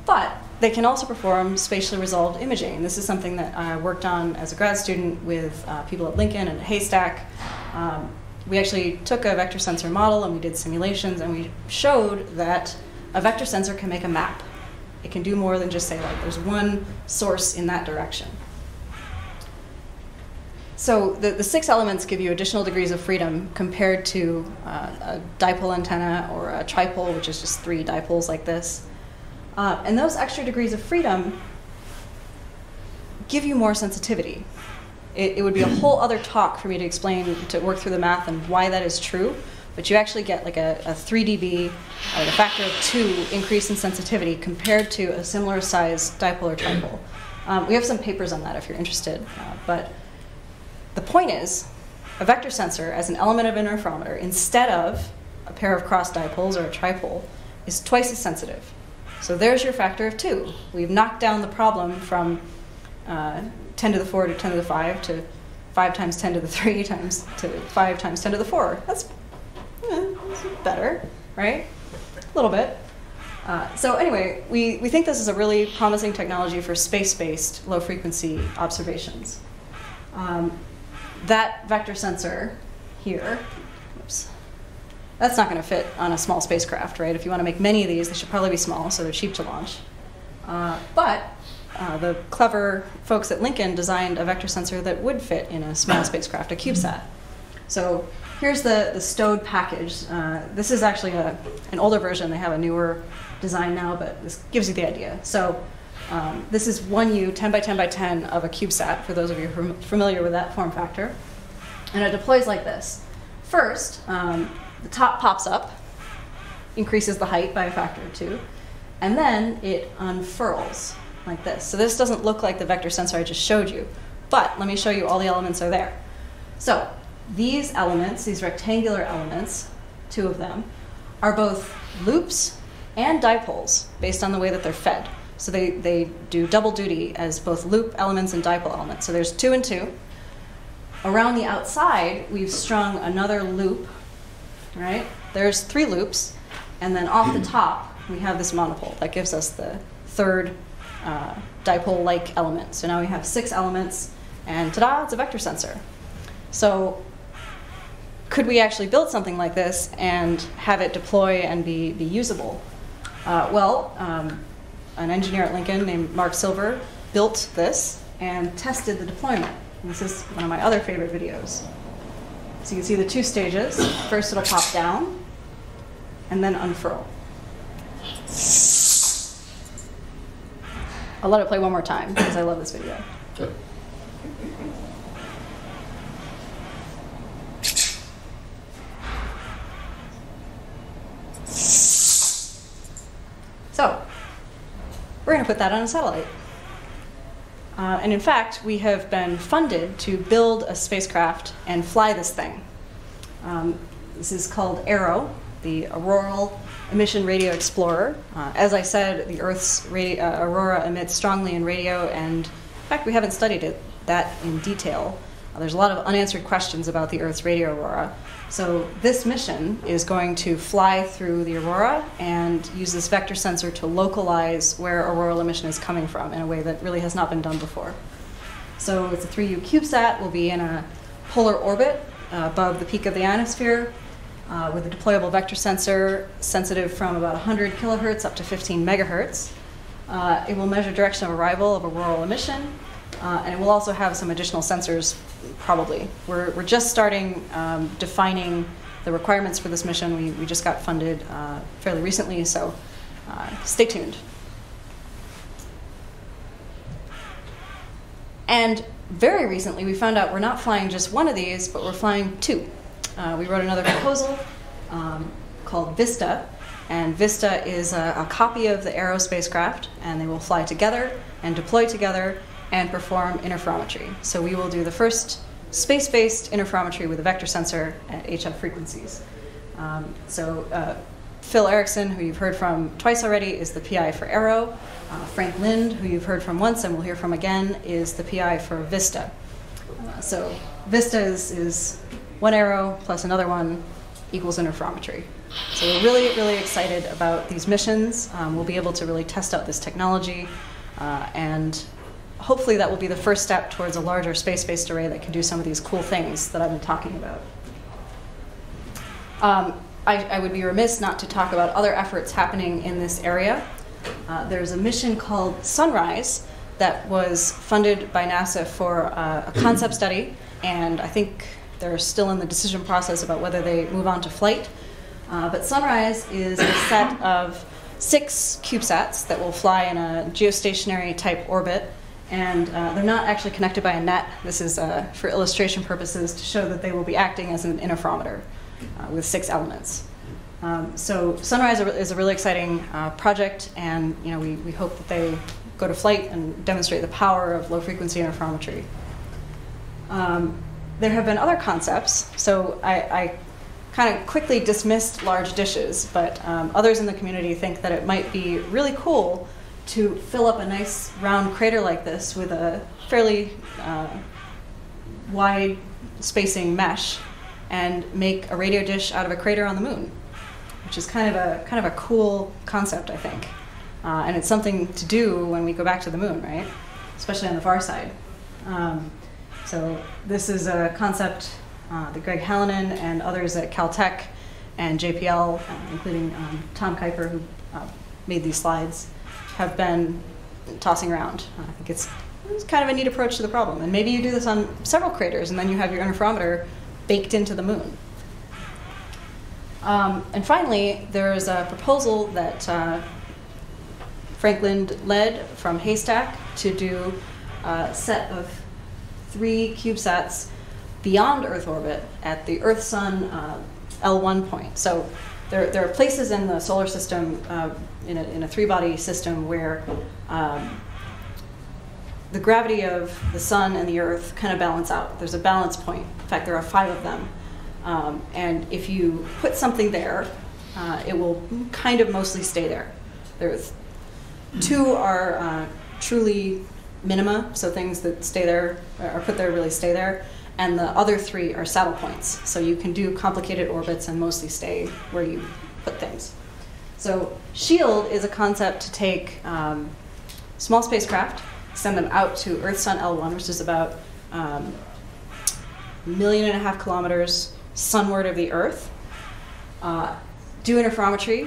But they can also perform spatially resolved imaging. And this is something that I worked on as a grad student with uh, people at Lincoln and at Haystack. Um, We actually took a vector sensor model and we did simulations, and we showed that a vector sensor can make a map. It can do more than just say, like, there's one source in that direction. So the, the six elements give you additional degrees of freedom compared to uh, a dipole antenna or a tripole, which is just three dipoles like this. Uh, and those extra degrees of freedom give you more sensitivity. It, it would be a whole other talk for me to explain, to work through the math and why that is true. But you actually get like a, a three D B, like a factor of two increase in sensitivity compared to a similar size dipole or tripole. Um, we have some papers on that if you're interested. Uh, but the point is, a vector sensor as an element of an interferometer, instead of a pair of cross dipoles or a tripole, is twice as sensitive. So there's your factor of two. We've knocked down the problem from uh, ten to the four to ten to the five to five times ten to the three times to five times ten to the four. That's, eh, that's better, right? A little bit. Uh, so anyway, we, we think this is a really promising technology for space-based low-frequency observations. Um, that vector sensor here, oops, that's not going to fit on a small spacecraft, right? If you want to make many of these, they should probably be small, so they're cheap to launch. Uh, but Uh, the clever folks at Lincoln designed a vector sensor that would fit in a small spacecraft, a CubeSat. So here's the, the stowed package. Uh, this is actually a, an older version. They have a newer design now, but this gives you the idea. So um, this is one U, ten by ten by ten of a CubeSat, for those of you who are familiar with that form factor. And it deploys like this. First, um, the top pops up, increases the height by a factor of two, and then it unfurls like this. So this doesn't look like the vector sensor I just showed you, but let me show you all the elements are there. So these elements, these rectangular elements, two of them, are both loops and dipoles based on the way that they're fed. So they, they do double duty as both loop elements and dipole elements. So there's two and two. Around the outside, we've strung another loop, right? There's three loops, and then off the top, we have this monopole that gives us the third Uh, dipole-like element. So now we have six elements, and ta-da, it's a vector sensor. So could we actually build something like this and have it deploy and be, be usable? Uh, well, um, an engineer at Lincoln named Mark Silver built this and tested the deployment. And this is one of my other favorite videos. So you can see the two stages. First it'll pop down and then unfurl. I'll let it play one more time because I love this video. Sure. So we're going to put that on a satellite. Uh, and in fact, we have been funded to build a spacecraft and fly this thing. Um, this is called Aero, the Auroral Emission Radio Explorer. Uh, as I said, the Earth's radio, uh, aurora emits strongly in radio, and in fact, we haven't studied it that in detail. Uh, there's a lot of unanswered questions about the Earth's radio aurora. So this mission is going to fly through the aurora and use this vector sensor to localize where auroral emission is coming from in a way that really has not been done before. So it's a three U CubeSat. We'll be in a polar orbit uh, above the peak of the ionosphere uh, with a deployable vector sensor sensitive from about one hundred kilohertz up to fifteen megahertz. Uh, it will measure direction of arrival of auroral emission. Uh, and it will also have some additional sensors, probably. We're, we're just starting um, defining the requirements for this mission. We, we just got funded uh, fairly recently, so uh, stay tuned. And very recently, we found out we're not flying just one of these, but we're flying two. Uh, we wrote another proposal um, called Vista. And Vista is a, a copy of the Aero spacecraft, and they will fly together and deploy together and perform interferometry. So we will do the first space-based interferometry with a vector sensor at H F frequencies. Um, so uh, Phil Erickson, who you've heard from twice already, is the P I for Aero. Uh, Frank Lind, who you've heard from once and we'll hear from again, is the P I for Vista. Uh, so Vista is, is one Aero plus another one equals interferometry. So we're really, really excited about these missions. Um, we'll be able to really test out this technology uh, and hopefully that will be the first step towards a larger space-based array that can do some of these cool things that I've been talking about. Um, I, I would be remiss not to talk about other efforts happening in this area. Uh, there's a mission called Sunrise that was funded by NASA for uh, a concept study, and I think they're still in the decision process about whether they move on to flight. Uh, but Sunrise is a set of six CubeSats that will fly in a geostationary type orbit. And uh, they're not actually connected by a net. This is uh, for illustration purposes to show that they will be acting as an interferometer uh, with six elements. Um, so Sunrise is a really exciting uh, project, and you know, we, we hope that they go to flight and demonstrate the power of low-frequency interferometry. Um, there have been other concepts. So I, I kind of quickly dismissed large dishes, but um, others in the community think that it might be really cool to fill up a nice round crater like this with a fairly uh, wide spacing mesh and make a radio dish out of a crater on the moon, which is kind of a, kind of a cool concept, I think. Uh, and it's something to do when we go back to the moon, right? Especially on the far side. Um, so this is a concept uh, that Greg Hallinan and others at Caltech and J P L, uh, including um, Tom Kuiper, who uh, made these slides, have been tossing around. I think it's, it's kind of a neat approach to the problem. And maybe you do this on several craters, and then you have your interferometer baked into the moon. Um, and finally, there is a proposal that uh, Franklin led from Haystack to do a set of three CubeSats beyond Earth orbit at the Earth-Sun uh, L one point. So there, there are places in the solar system uh, In a, in a three-body system where um, the gravity of the sun and the earth kind of balance out. There's a balance point. In fact, there are five of them. Um, and if you put something there, uh, it will kind of mostly stay there. There's two are uh, truly minima, so things that stay there, or put there really stay there. And the other three are saddle points. So you can do complicated orbits and mostly stay where you put things. So SHIELD is a concept to take um, small spacecraft, send them out to Earth-Sun L one, which is about um, a million and a half kilometers sunward of the Earth, uh, do interferometry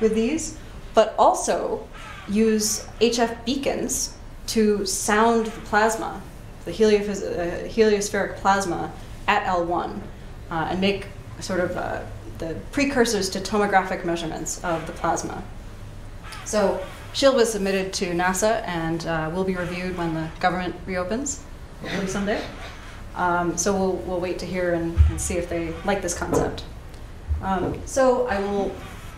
with these, but also use H F beacons to sound the plasma, the heliophys- uh, heliospheric plasma at L one, uh, and make sort of uh, the precursors to tomographic measurements of the plasma. So S H I E L D was submitted to NASA and uh, will be reviewed when the government reopens, hopefully someday. Um, so we'll, we'll wait to hear and, and see if they like this concept. Um, so I will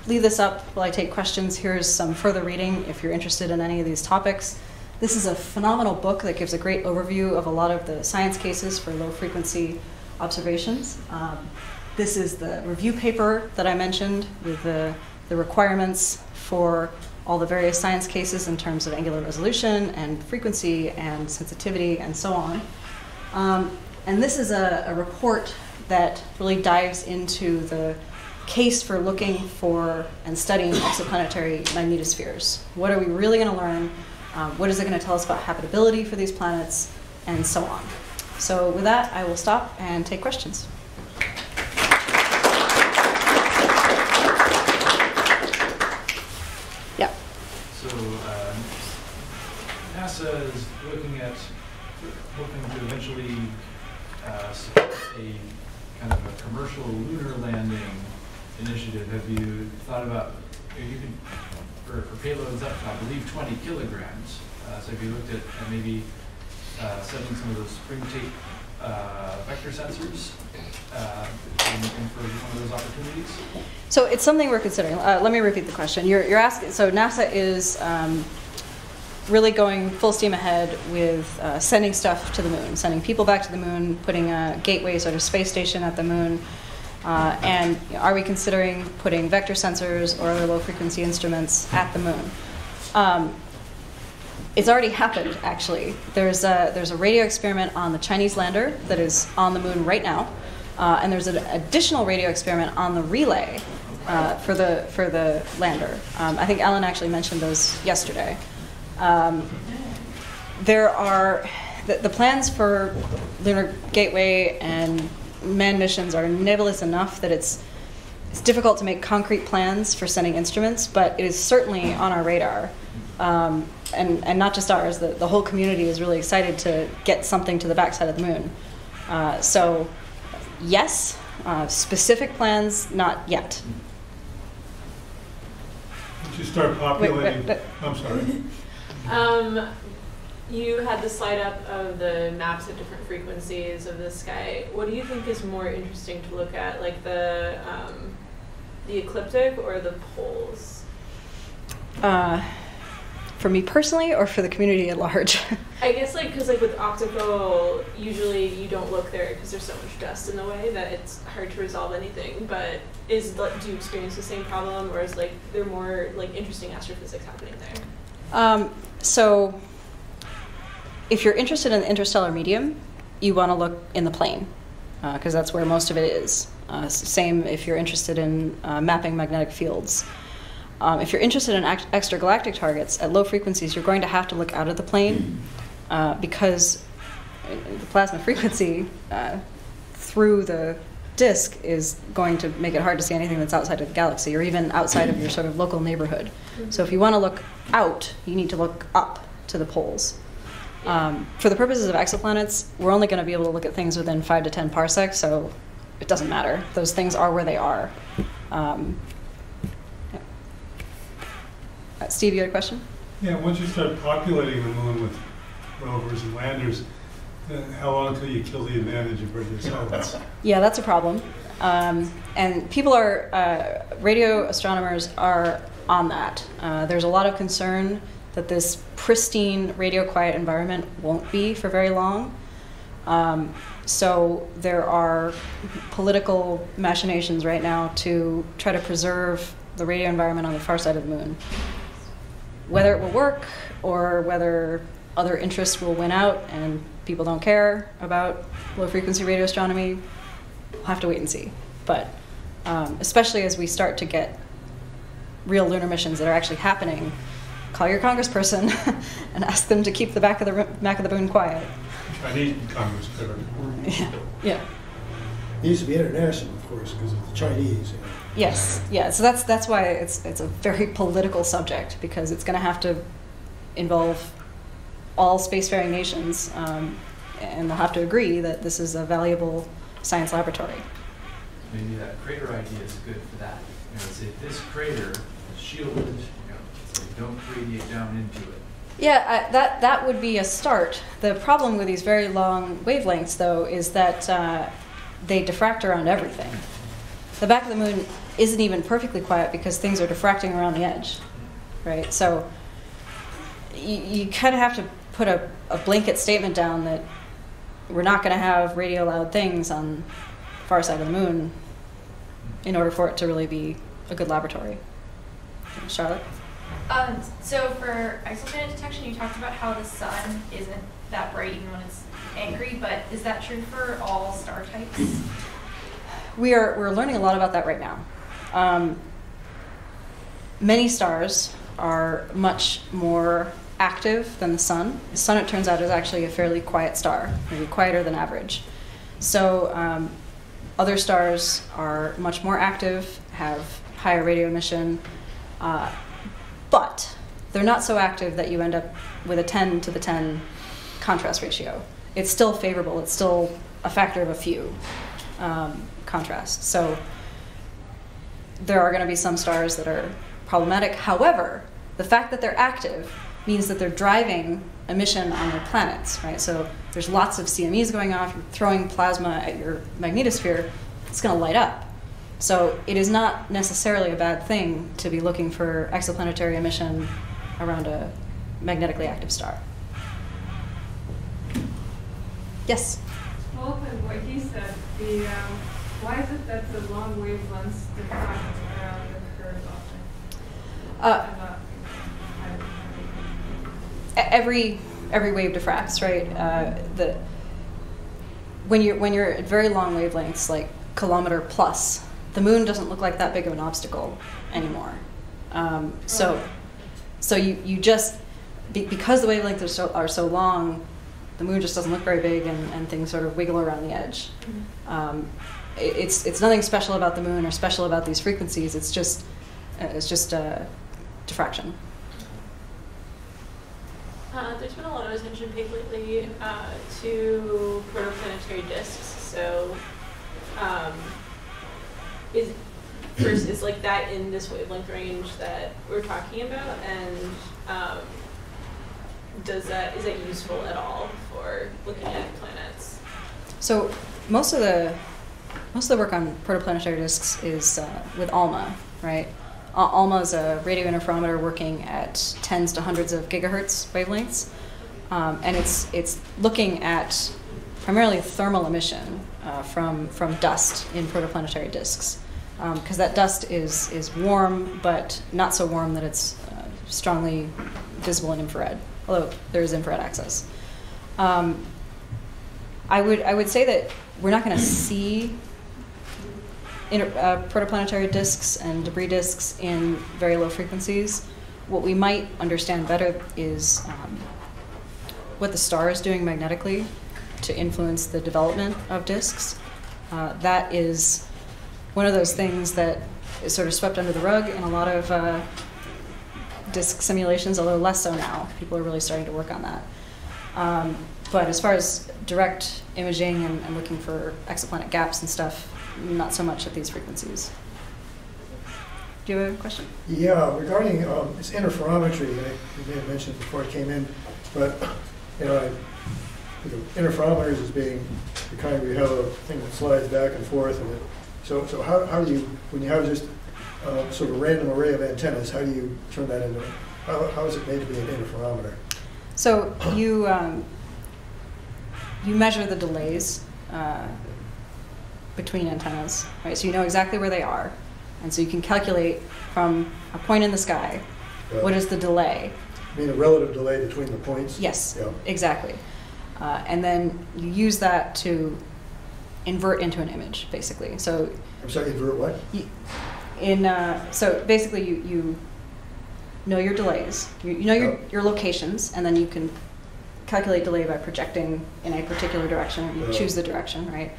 leave this up while I take questions. Here's some further reading if you're interested in any of these topics. This is a phenomenal book that gives a great overview of a lot of the science cases for low-frequency observations. Um, this is the review paper that I mentioned with the, the requirements for all the various science cases in terms of angular resolution and frequency and sensitivity and so on. Um, and this is a, a report that really dives into the case for looking for and studying exoplanetary magnetospheres. What are we really going to learn? Um, what is it going to tell us about habitability for these planets? And so on. So with that, I will stop and take questions. Yeah. So um, NASA is looking at hoping to eventually uh, set a kind of a commercial lunar landing initiative. Have you thought about, you can, for, for payloads up to, I believe, twenty kilograms, uh, so have you looked at uh, maybe uh, setting some of those spring tape uh, vector sensors uh, and, and for one of those opportunities? So it's something we're considering. Uh, let me repeat the question. You're, you're asking, so NASA is um, really going full steam ahead with uh, sending stuff to the moon, sending people back to the moon, putting a gateway sort of space station at the moon. Uh, and you know, are we considering putting vector sensors or other low-frequency instruments at the moon? Um, it's already happened, actually. There's a, there's a radio experiment on the Chinese lander that is on the moon right now, uh, and there's an additional radio experiment on the relay uh, for the for the lander. Um, I think Alan actually mentioned those yesterday. Um, there are the, the plans for Lunar Gateway and manned missions are nebulous enough that it's it's difficult to make concrete plans for sending instruments, but it is certainly on our radar, um, and and not just ours. The the whole community is really excited to get something to the backside of the moon. Uh, so, yes, uh, specific plans not yet. Did you start populating? Wait, wait, wait. I'm sorry. Um, you had the slide up of the maps at different frequencies of the sky. What do you think is more interesting to look at, like the um, the ecliptic or the poles? Uh, for me personally, or for the community at large? I guess like because like with optical, usually you don't look there because there's so much dust in the way that it's hard to resolve anything. But is like, do you experience the same problem, or is like there more like interesting astrophysics happening there? Um, so, if you're interested in the interstellar medium, you want to look in the plane, because uh, that's where most of it is. Uh, same if you're interested in uh, mapping magnetic fields. Um, if you're interested in extragalactic targets, at low frequencies, you're going to have to look out of the plane, uh, because the plasma frequency uh, through the disk is going to make it hard to see anything that's outside of the galaxy, or even outside of your sort of local neighborhood. Mm-hmm. So if you want to look out, you need to look up to the poles. Yeah. Um, for the purposes of exoplanets, we're only going to be able to look at things within five to ten parsecs, so it doesn't matter. Those things are where they are. Um, yeah. uh, Steve, you had a question? Yeah, once you start populating the moon with rovers and landers, how long until you kill the advantage of radio silence? Yeah, that's a problem. Um, and people are, uh, radio astronomers are on that. Uh, there's a lot of concern that this pristine radio quiet environment won't be for very long. Um, so there are political machinations right now to try to preserve the radio environment on the far side of the moon. Whether it will work or whether other interests will win out and people don't care about low-frequency radio astronomy, we'll have to wait and see. But um, especially as we start to get real lunar missions that are actually happening, call your congressperson and ask them to keep the back of the back of the moon quiet. Chinese congressperson. Yeah. Yeah. It needs to be international, of course, because of the Chinese. You know. Yes, yeah. So that's that's why it's it's a very political subject, because it's going to have to involve all spacefaring nations, um, and they'll have to agree that this is a valuable science laboratory. Maybe that crater idea is good for that. You know, say this crater is shielded, you know, so you don't radiate down into it. Yeah, I, that that would be a start. The problem with these very long wavelengths, though, is that uh, they diffract around everything. The back of the moon isn't even perfectly quiet because things are diffracting around the edge, right? So you, you kind of have to put a, a blanket statement down that we're not going to have radio loud things on the far side of the moon in order for it to really be a good laboratory. Charlotte? Um, so for exoplanet detection, you talked about how the sun isn't that bright even when it's angry, but is that true for all star types? We are, we're learning a lot about that right now. Um, many stars are much more active than the sun. The sun, it turns out, is actually a fairly quiet star, maybe quieter than average. So um, other stars are much more active, have higher radio emission, uh, but they're not so active that you end up with a ten to the ten contrast ratio. It's still favorable. It's still a factor of a few. Um, contrast. So there are going to be some stars that are problematic. However, the fact that they're active means that they're driving emission on their planets, right? So there's lots of C M Es going off. You're throwing plasma at your magnetosphere. It's going to light up. So it is not necessarily a bad thing to be looking for exoplanetary emission around a magnetically active star. Yes? Well, what he said, the, um, why is it that the long wavelengths diffract around the curved object? Uh, every every wave diffracts, right? Uh, the when you're when you're at very long wavelengths, like kilometer plus, the moon doesn't look like that big of an obstacle anymore. Um, so okay. so you you just be, because the wavelengths are so are so long. The moon just doesn't look very big, and, and things sort of wiggle around the edge. Mm-hmm. um, it, it's it's nothing special about the moon or special about these frequencies. It's just uh, it's just uh, diffraction. Uh, there's been a lot of attention paid lately uh, to protoplanetary disks. So, um, is first is like that in this wavelength range that we're talking about, and. Um, Does that, is that useful at all for looking at planets? So most of the most of the work on protoplanetary disks is uh, with ALMA, right? Uh, ALMA is a radio interferometer working at tens to hundreds of gigahertz wavelengths, um, and it's it's looking at primarily thermal emission uh, from from dust in protoplanetary disks, because um, that dust is is warm but not so warm that it's uh, strongly visible in infrared. Although there is infrared access. Um, I would I would say that we're not going to see inter, uh, protoplanetary disks and debris disks in very low frequencies. What we might understand better is um, what the star is doing magnetically to influence the development of disks. Uh, that is one of those things that is sort of swept under the rug in a lot of uh, disk simulations, although less so now. People are really starting to work on that. Um, but as far as direct imaging and, and looking for exoplanet gaps and stuff, not so much at these frequencies. Do you have a question? Yeah, regarding um, this interferometry, I, you may have mentioned it before it came in, but you know, I, you know interferometers is being the kind where you have a thing that slides back and forth, and it, so so how how do you when you have just Uh, sort of a random array of antennas, how do you turn that into, how, how is it made to be an interferometer? So you, um, you measure the delays uh, between antennas, right? So you know exactly where they are. And so you can calculate from a point in the sky, uh, what is the delay? You mean a relative delay between the points? Yes, yeah. Exactly. Uh, and then you use that to invert into an image, basically. So I'm sorry, invert what? You, In, uh, so basically, you, you know your delays, you, you know your, your locations, and then you can calculate delay by projecting in a particular direction, or you choose the direction, right?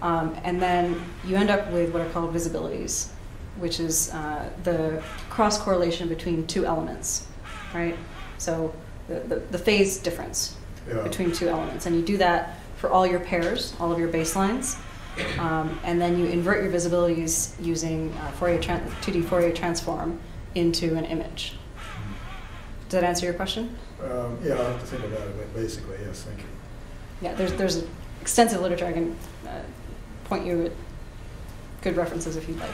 Um, and then you end up with what are called visibilities. which is uh, the cross correlation between two elements, right? So the, the, the phase difference yeah. between two elements. And you do that for all your pairs, all of your baselines. Um, and then you invert your visibilities using uh, Fourier two D Fourier transform into an image. Does that answer your question? Um, yeah, I'll have to think about it, basically, yes, thank you. Yeah, there's, there's extensive literature. I can uh, point you at good references if you'd like.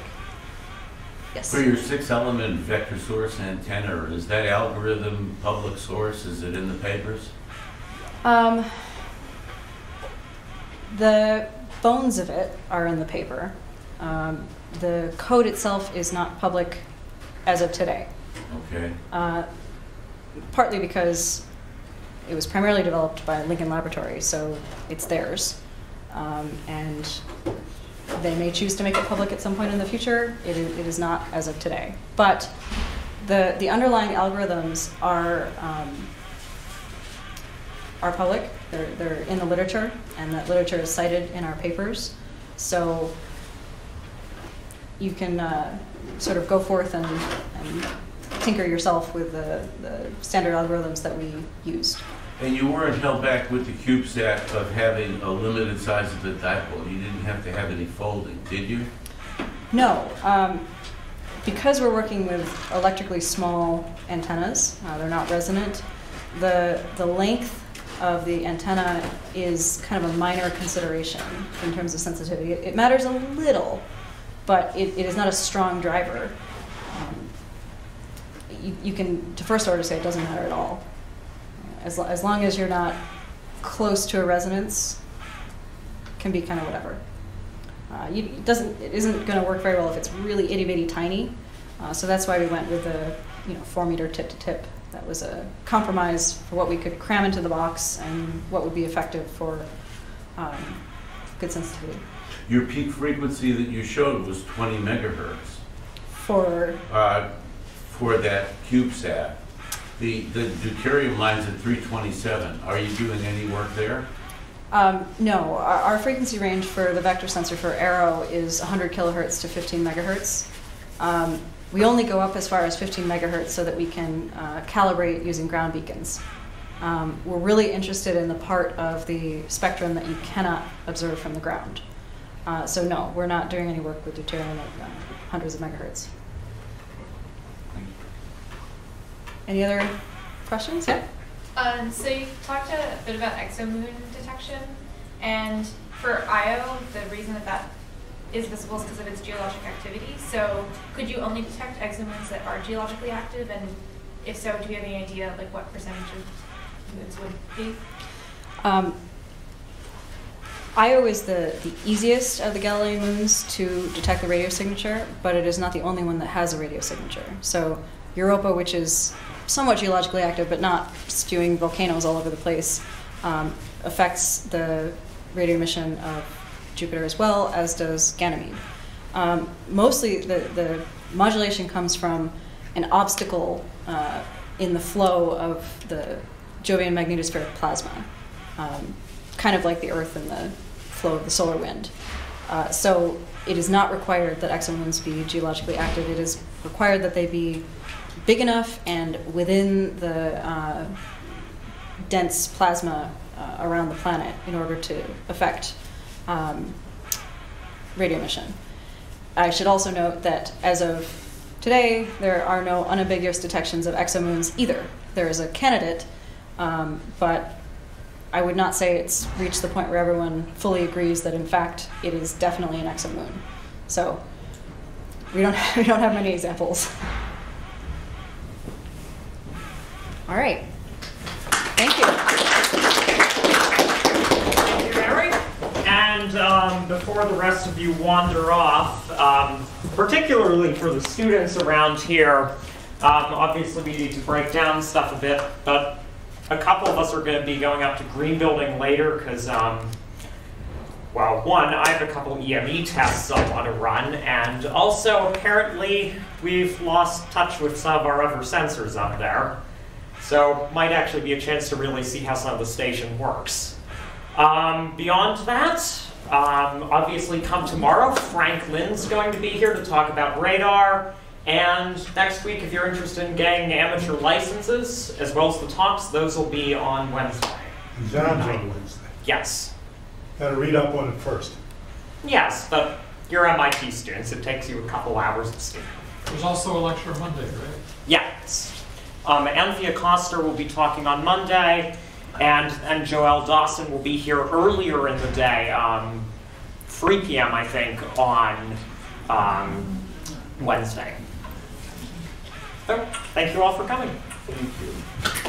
Yes? For your six-element vector source antenna, is that algorithm public source? Is it in the papers? Um, the bones of it are in the paper. Um, the code itself is not public as of today. Okay. Uh, partly because it was primarily developed by Lincoln Laboratory, so it's theirs. Um, and they may choose to make it public at some point in the future. It is, it is not as of today. But the, the underlying algorithms are, um, are public. They're, they're in the literature, and that literature is cited in our papers. So you can uh, sort of go forth and, and tinker yourself with the, the standard algorithms that we used. And you weren't held back with the CubeSat of having a limited size of the dipole. You didn't have to have any folding, did you? No. Um, because we're working with electrically small antennas, uh, they're not resonant, the, the length of the antenna is kind of a minor consideration in terms of sensitivity. It, it matters a little, but it, it is not a strong driver. Um, you, you can, to first order, say it doesn't matter at all. As, lo as long as you're not close to a resonance, can be kind of whatever. Uh, you, it, doesn't, it isn't going to work very well if it's really itty-bitty tiny. Uh, so that's why we went with the you know, four meter tip-to-tip. That was a compromise for what we could cram into the box and what would be effective for um, good sensitivity. Your peak frequency that you showed was twenty megahertz. For? Uh, for that CubeSat. The, the deuterium line's at three twenty-seven. Are you doing any work there? Um, no. Our, our frequency range for the vector sensor for Aero is one hundred kilohertz to fifteen megahertz. Um, we only go up as far as fifteen megahertz so that we can uh, calibrate using ground beacons. Um, we're really interested in the part of the spectrum that you cannot observe from the ground. Uh, so no, we're not doing any work with deuterium at uh, hundreds of megahertz. Any other questions? Yeah. Um, so you talked a bit about exomoon detection, and for Io, the reason that that is visible is because of its geologic activity. So could you only detect exomoons that are geologically active, and if so, do you have any idea like what percentage of moons would be? Um, Io is the, the easiest of the Galilean moons to detect the radio signature, but it is not the only one that has a radio signature. So Europa, which is somewhat geologically active but not spewing volcanoes all over the place, um, affects the radio emission of Jupiter as well as does Ganymede. Um, mostly the, the modulation comes from an obstacle uh, in the flow of the Jovian magnetospheric plasma, um, kind of like the Earth and the flow of the solar wind. Uh, so it is not required that exomoons be geologically active. It is required that they be big enough and within the uh, dense plasma uh, around the planet in order to affect um, radio emission. I should also note that as of today, there are no unambiguous detections of exomoons either. There is a candidate, um, but I would not say it's reached the point where everyone fully agrees that in fact it is definitely an exomoon. So we don't have, we don't have many examples. All right. Thank you. Thank you, Mary. And um, before the rest of you wander off, um, particularly for the students around here, um, obviously we need to break down stuff a bit, but a couple of us are going to be going up to Green Building later because, um, well, one, I have a couple E M E tests I want to run, and also apparently we've lost touch with some of our other sensors up there. So might actually be a chance to really see how some of the station works. Um, beyond that, um, obviously come tomorrow, Franklin's going to be here to talk about radar. And next week, if you're interested in getting amateur licenses, as well as the talks, those will be on Wednesday. Exams on Wednesday. Yes. Gotta read up on it first. Yes, but you're M I T students. It takes you a couple hours to study. There's also a lecture Monday, right? Yes. Um, Anthea Coster will be talking on Monday, and, and Joelle Dawson will be here earlier in the day, um, three P M, I think, on um, Wednesday. So, thank you all for coming. Thank you.